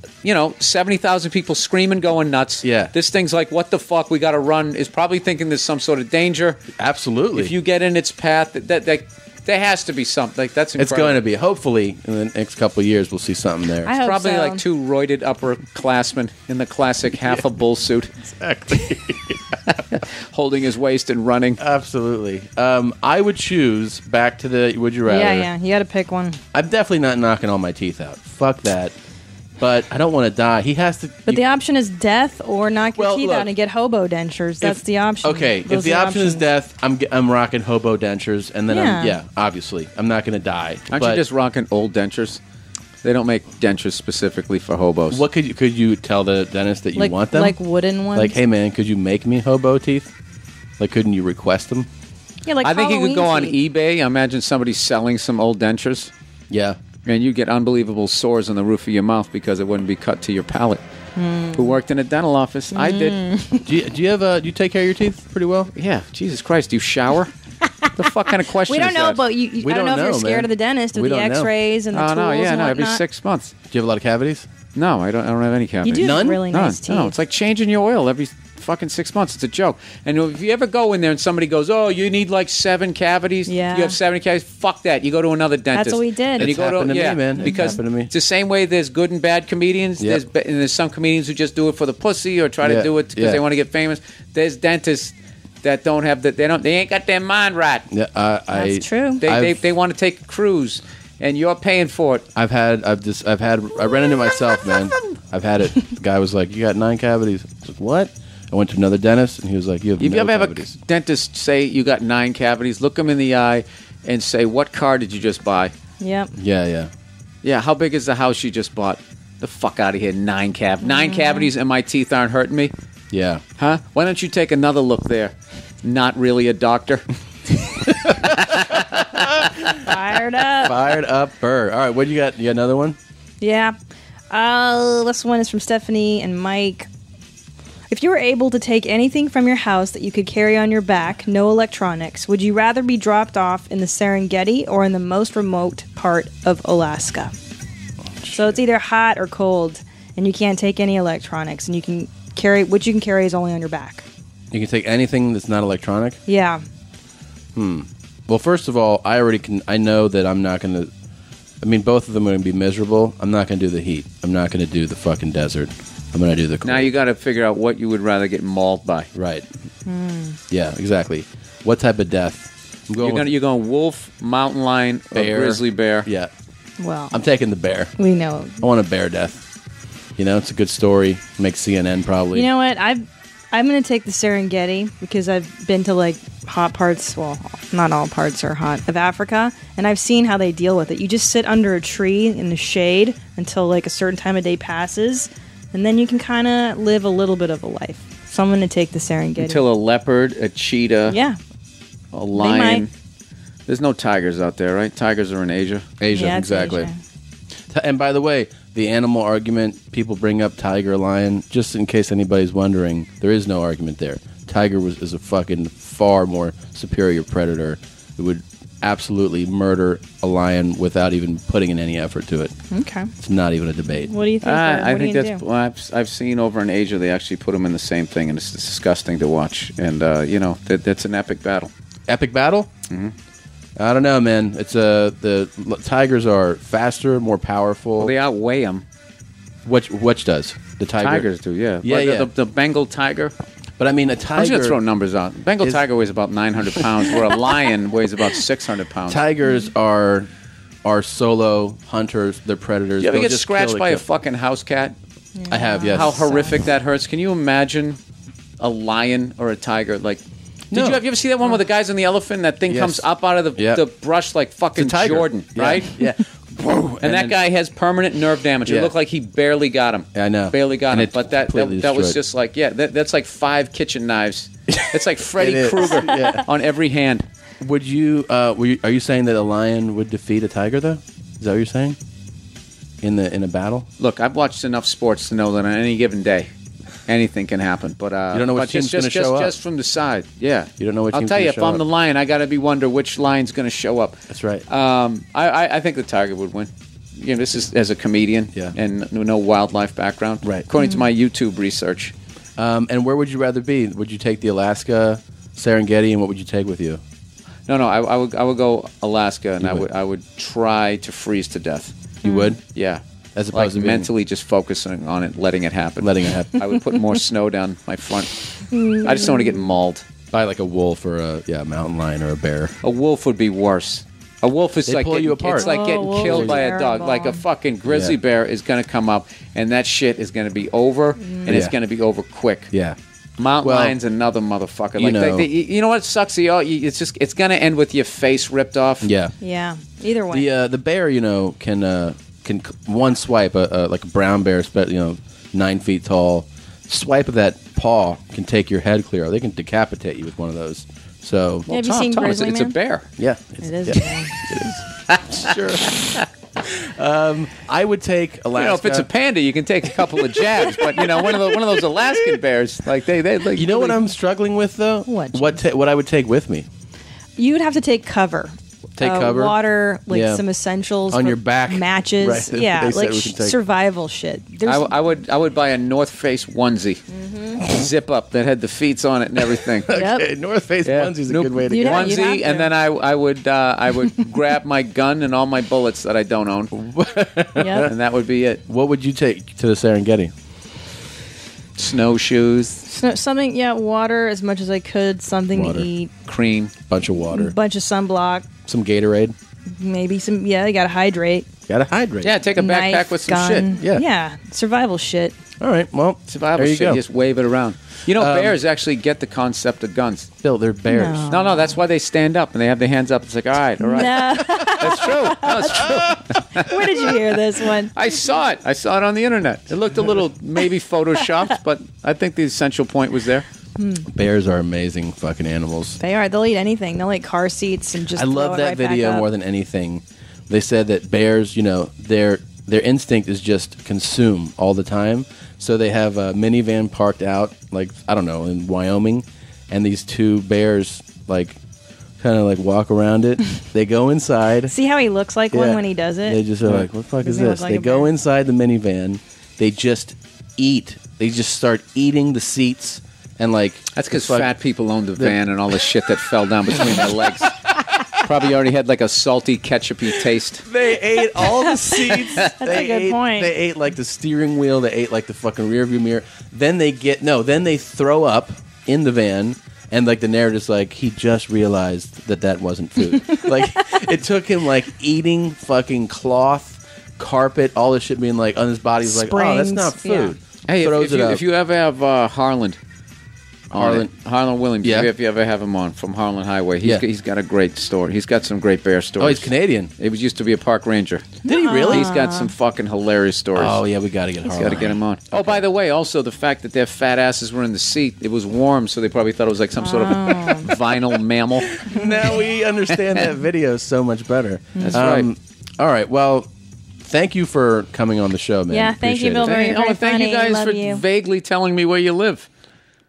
70,000 people screaming, going nuts. Yeah, this thing's like, what the fuck? We got to run. Is probably thinking there's some sort of danger. Absolutely. If you get in its path, there has to be something. Like, that's incredible. It's going to be. Hopefully, in the next couple of years, we'll see something there. It's probably like two roided upperclassmen in the classic half a bull suit. Exactly. Holding his waist and running. Absolutely. I would choose, back to the would you rather. Yeah. You got to pick one. I'm definitely not knocking all my teeth out. Fuck that. But I don't want to die. He has to. But the option is death or knock your teeth out and get hobo dentures. That's the option. Okay, if the option is death, I'm rocking hobo dentures, and then obviously I'm not going to die. Aren't you just rocking old dentures? They don't make dentures specifically for hobos. What could you tell the dentist that you want them? Like wooden ones. Like, hey man, could you make me hobo teeth? Like, couldn't you request them? Yeah, like I think you could go on eBay. I imagine somebody's selling some old dentures. Yeah. And you get unbelievable sores on the roof of your mouth because it wouldn't be cut to your palate. who worked in a dental office. I did. Do you take care of your teeth pretty well? Yeah. Jesus Christ. Do you shower? The fuck kind of question we don't is know, that? But you, I don't know if you're scared of the dentist with the X-rays and the tools. No, every 6 months. Do you have a lot of cavities? No, I don't have any cavities. You do None? Really nice teeth. No, it's like changing your oil every fucking 6 months. It's a joke. And if you ever go in there and somebody goes, "Oh, you need like 7 cavities." Yeah. You have 7 cavities. Fuck that. You go to another dentist. That's what we did. And you go to me, man. Because to me. It's the same way there's good and bad comedians. Yep. There's some comedians who just do it for the pussy or try to do it because they want to get famous. There's dentists that don't have that. They ain't got their mind right. Yeah, that's true. They want to take a cruise. And you're paying for it. I ran into myself, man. I've had it. The guy was like, "You got 9 cavities." I was like, "What?" I went to another dentist, and he was like, "You have no cavities." If you ever have a dentist say you got 9 cavities, look him in the eye and say, "What car did you just buy?" Yep. Yeah. How big is the house you just bought? The fuck out of here. 9 cavities, and my teeth aren't hurting me. Yeah. Huh? Why don't you take another look there? Not really a doctor. Fired up, Burr. All right, what do you got? You got another one? Yeah. This one is from Stephanie and Mike. If you were able to take anything from your house that you could carry on your back, no electronics, would you rather be dropped off in the Serengeti or in the most remote part of Alaska? Oh, so it's either hot or cold, and you can't take any electronics, and you can carry what you can carry is only on your back. You can take anything that's not electronic? Yeah. Well, first of all, I know that I'm not going to... I mean, both of them are going to be miserable. I'm not going to do the heat. I'm not going to do the fucking desert. I'm going to do the cold. Now you got to figure out what you would rather get mauled by. Right. Yeah, exactly. What type of death? You're going wolf, mountain lion, bear, or grizzly bear. Yeah. Well, I'm taking the bear. We know. I want a bear death. You know, it's a good story. Make CNN probably. You know what? I'm going to take the Serengeti because I've been to, like, hot parts. Well, not all parts are hot of Africa, and I've seen how they deal with it. You just sit under a tree in the shade until, like, a certain time of day passes, and then you can kind of live a little bit of a life. So I'm going to take the Serengeti. Until a leopard, a cheetah, a lion. There's no tigers out there, right? Tigers are in Asia. Yeah, exactly. Asia. And by the way, the animal argument, people bring up tiger, lion, just in case anybody's wondering, there is no argument there. Tiger is a fucking far more superior predator. It would absolutely murder a lion without even putting in any effort to it. Okay. It's not even a debate. What do you think? I think that's... Well, I've seen over in Asia, they actually put them in the same thing, and it's disgusting to watch. And, you know, that's an epic battle. Epic battle? Mm-hmm. I don't know, man. It's the tigers are faster, more powerful. Well, they outweigh them. Which does the tiger? Tigers do, yeah. The Bengal tiger. But I mean, a tiger. I'm just gonna throw numbers out. Bengal tiger weighs about 900 pounds, where a lion weighs about 600 pounds. Tigers are solo hunters. They're predators. You ever get scratched by a fucking house cat? Yeah. I have. Yes. How horrific that hurts. Can you imagine a lion or a tiger like? Did you ever see that one where the guy's on the elephant and that thing comes up out of the brush like fucking Jordan, right? Yeah. And that guy has permanent nerve damage. It looked like he barely got him. I know. Barely got him. But that was just like, that's like 5 kitchen knives. It's like Freddy Krueger on every hand. Would you, are you saying that a lion would defeat a tiger, though? Is that what you're saying? In a battle? Look, I've watched enough sports to know that on any given day, anything can happen, but you don't know which team's going to show up. Just from the side, you don't know which. I'll tell you, if I'm the lion, I got to be wonder which lion's going to show up. That's right. I think the tiger would win. You know, this is as a comedian, and no wildlife background, right? According to my YouTube research. And where would you rather be? Would you take the Alaska Serengeti, and what would you take with you? No, I would go Alaska, and I would try to freeze to death. You would, As opposed to mentally just focusing on it, letting it happen. I would put more snow down my front. I just don't want to get mauled. By like a wolf or a mountain lion or a bear. A wolf would be worse. A wolf is like getting, it's like getting killed by a dog. Like a fucking grizzly bear is going to come up, and that shit is going to be over, and it's going to be over quick. Yeah. Mountain lion's another motherfucker. Like you know what sucks? It's going to end with your face ripped off. Yeah. Yeah. Either way. The bear, you know, can one swipe like a brown bear, you know, 9 feet tall, swipe of that paw can take your head clear. They can decapitate you with one of those. So, have you seen Grizzly Man? It's a bear. Yeah, it is. Yeah, it is. Sure. I would take Alaska. You know, if it's a panda, you can take a couple of jabs. But you know, one of those Alaskan bears, like they like. You know what I'm struggling with though? What I would take with me? You would have to take cover. Take cover, water, like some essentials on your back, matches, right. Yeah, like survival shit. I would buy a North Face onesie, zip up that had the feet on it and everything. Okay, North Face onesie is a good way to go. Onesie, and then I would grab my gun and all my bullets that I don't own, and that would be it. What would you take to the Serengeti? Snowshoes, something, water as much as I could, something water. To eat, cream, bunch of water, bunch of sunblock, some Gatorade, maybe some. Yeah, you gotta hydrate. Yeah, take a backpack with some gun. Shit. Yeah, survival shit. All right, well, survival shit. You just wave it around. You know, bears actually get the concept of guns. Bill, they're bears. No, that's why they stand up and they have their hands up. It's like, all right. No. That's true. That's true. Where did you hear this one? I saw it on the internet. It looked a little maybe photoshopped, but I think the essential point was there. Bears are amazing fucking animals. They are. They'll eat anything. They'll eat car seats and just. I love that video more than anything. They said that bears, you know, their instinct is just consume all the time. So they have a minivan parked out, like, I don't know, in Wyoming, and these two bears, like, kind of, like, walk around it. They go inside. See how he looks like one when he does it? They just are like, what the fuck is this? They go inside the minivan. They just eat. They just start eating the seats. And, like... That's because fat people owned the van and all the shit that fell down between their legs. Probably already had like a salty, ketchupy taste. They ate all the seats. That's a good point. They ate like the steering wheel. They ate like the fucking rearview mirror. Then they Then they throw up in the van, and like the narrative's like he just realized that wasn't food. Like it took him like eating fucking cloth, carpet, all this shit, being like on his body's springs, like, oh, that's not food. Yeah. Hey, if you ever have Harland Williams. Yeah. If you ever have him on from Harland Highway, he's got a great story. He's got some great bear stories. Oh, he's Canadian. He used to be a park ranger. Did he really? He's got some fucking hilarious stories. Oh yeah, we got to get Harland. Got to get him on. Okay. Oh, by the way, also the fact that their fat asses were in the seat, it was warm, so they probably thought it was like some sort of vinyl mammal. Now we understand that video so much better. That's right. All right. Well. Thank you for coming on the show, man. Yeah, thank you, Bill. Thank you guys for vaguely telling me where you live.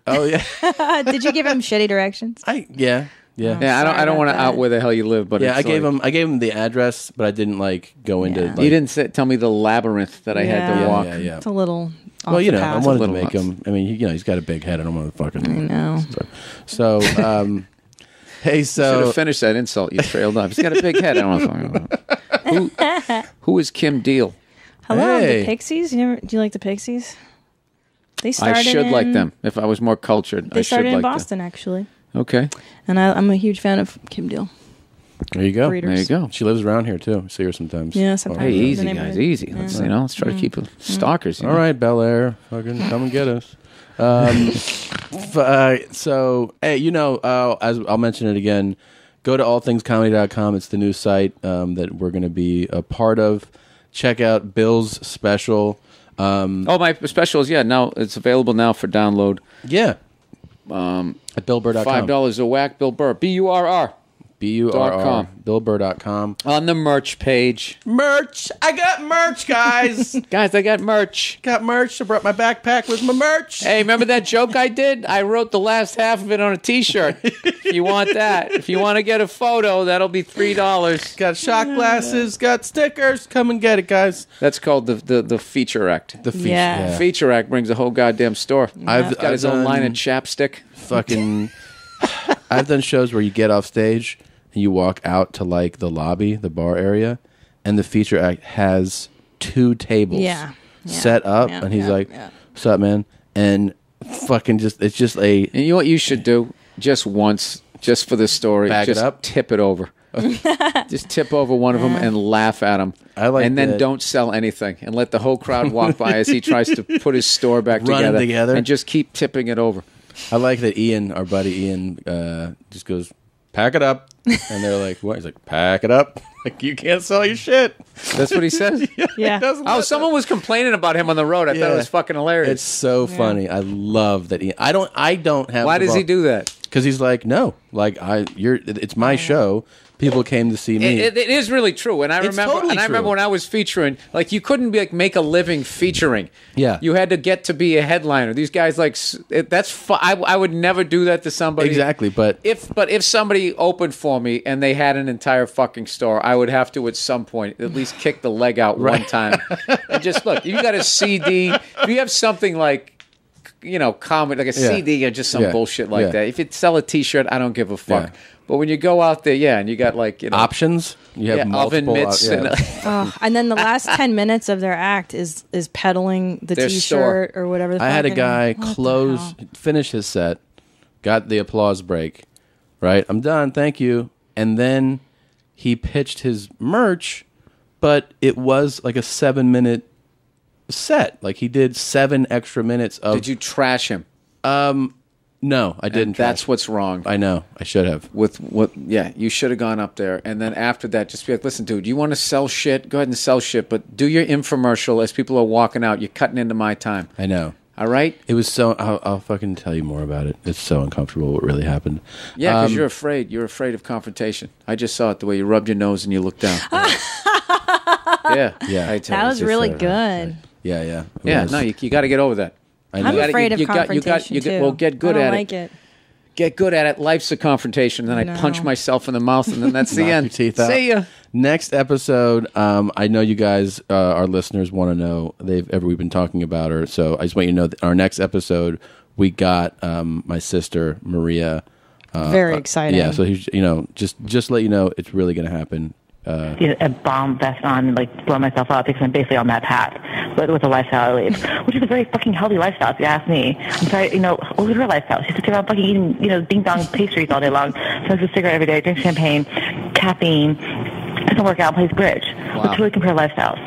Oh yeah! Did you give him shitty directions? Yeah. I don't want to out where the hell you live, but yeah, I gave him the address, but I didn't like go into. Like, you didn't tell me the labyrinth that I had to walk. Yeah. It's a little. Well, you know, I wanted to make him. I mean, you know, he's got a big head. I don't want to fucking. I know. So, hey, so you should have finished that insult. You trailed up. He's got a big head. I don't want to talk about. Who is Kim Deal? Hello, the Pixies. Do you like the Pixies? I should like them if I was more cultured. They started in Boston, actually. Okay. And I'm a huge fan of Kim Deal. There you go. Breeders. There you go. She lives around here too. I see her sometimes. Yeah, sometimes. Hey, easy guys, easy. Yeah. Let's try to keep stalkers. You know? All right, Bel Air, fucking come and get us. So hey, you know, as I'll mention it again, go to allthingscomedy.com. It's the new site that we're going to be a part of. Check out Bill's special. My specials, now it's available now for download. Yeah. At billburr.com. $5 a whack, Bill Burr. B-U-R-R. B-U-R-R. Billburr.com. On the merch page. Merch! I got merch, guys! I got merch. I brought my backpack with my merch. Hey, remember that joke I did? I wrote the last half of it on a t-shirt. If you want that. If you want to get a photo, that'll be $3. Got shot glasses, got stickers. Come and get it, guys. That's called the feature act. The feature. Yeah. Yeah. Feature act brings a whole goddamn store. Yeah. He's got his own line of chapstick. Fucking... I've done shows where you get off stage and you walk out to like the lobby, the bar area, and the feature act has two tables set up, and he's like, "What's up, man?" And fucking And you know what you should do? Just once, just for the story, tip it over. Just tip over one of them and laugh at him. Then don't sell anything and let the whole crowd walk by as he tries to put his store back together and just keep tipping it over. I like that Ian, our buddy Ian, just goes, pack it up. And they're like, what? He's like, pack it up. Like, you can't sell your shit. That's what he says? Yeah. Someone was complaining about him on the road. I thought it was fucking hilarious. It's so funny. I love that Ian. I don't have... Why does he do that? Because he's like, no, like it's my show. People came to see me. It is really true, and I remember when I was featuring, like you couldn't be like make a living featuring. Yeah, you had to get to be a headliner. These guys like I would never do that to somebody. Exactly, but if somebody opened for me and they had an entire fucking store, I would have to at some point at least kick the leg out right. one time. And just look, you got a CD. Do you have something like? You know, comedy, like a yeah. CD or just some yeah. bullshit like yeah. that. If you sell a T-shirt, I don't give a fuck. Yeah. But when you go out there, yeah, and you got like, you know. Options? You have yeah, oven mitts. Yeah. And then the last 10 minutes of their act is peddling the T-shirt or whatever. The I had a guy finish his set, got the applause break, right? I'm done, thank you. And then he pitched his merch, but it was like a 7-minute set. Like he did 7 extra minutes of. Did you trash him? No, I didn't. That's what's wrong. I know. I should have. With what? Yeah, you should have gone up there, and then after that, just be like, "Listen, dude, you want to sell shit? Go ahead and sell shit, but do your infomercial as people are walking out. You're cutting into my time." I know. All right. It was so. I'll fucking tell you more about it. It's so uncomfortable what really happened. Yeah, because you're afraid. You're afraid of confrontation. I just saw it the way you rubbed your nose and you looked down. Yeah, yeah. That was really good. Right. Yeah, yeah. Yeah, no, you got to get over that. I'm afraid of confrontation, too. Well, get good at it. I don't like it. Get good at it. Life's a confrontation. And then I punch myself in the mouth, and then that's the end. Knock your teeth out. See ya. Next episode, I know you guys, our listeners, want to know. We've been talking about her, so I just want you to know that our next episode, we got my sister, Maria. Very exciting. Yeah, so you know, just let you know, it's really going to happen. A bomb vest on and like blow myself up because I'm basically on that path, but with a lifestyle I lead, which is a very fucking healthy lifestyle if you ask me. I'm sorry, you know, what was her lifestyle? She's sitting around fucking eating, you know, ding dong pastries all day long, smokes a cigarette every day, drinks champagne, caffeine, doesn't work out, plays bridge. Wow. Let's really compare lifestyles.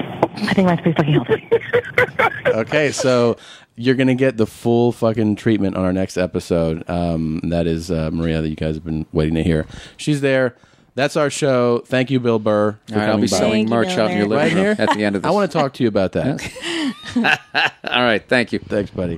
I think mine's pretty fucking healthy. Okay, so you're gonna get the full fucking treatment on our next episode. That is Maria that you guys have been waiting to hear. She's there. That's our show. Thank you, Bill Burr. All right, I'll be selling merch out in your living room at the end of this. I want to talk to you about that. All right. Thank you. Thanks, buddy.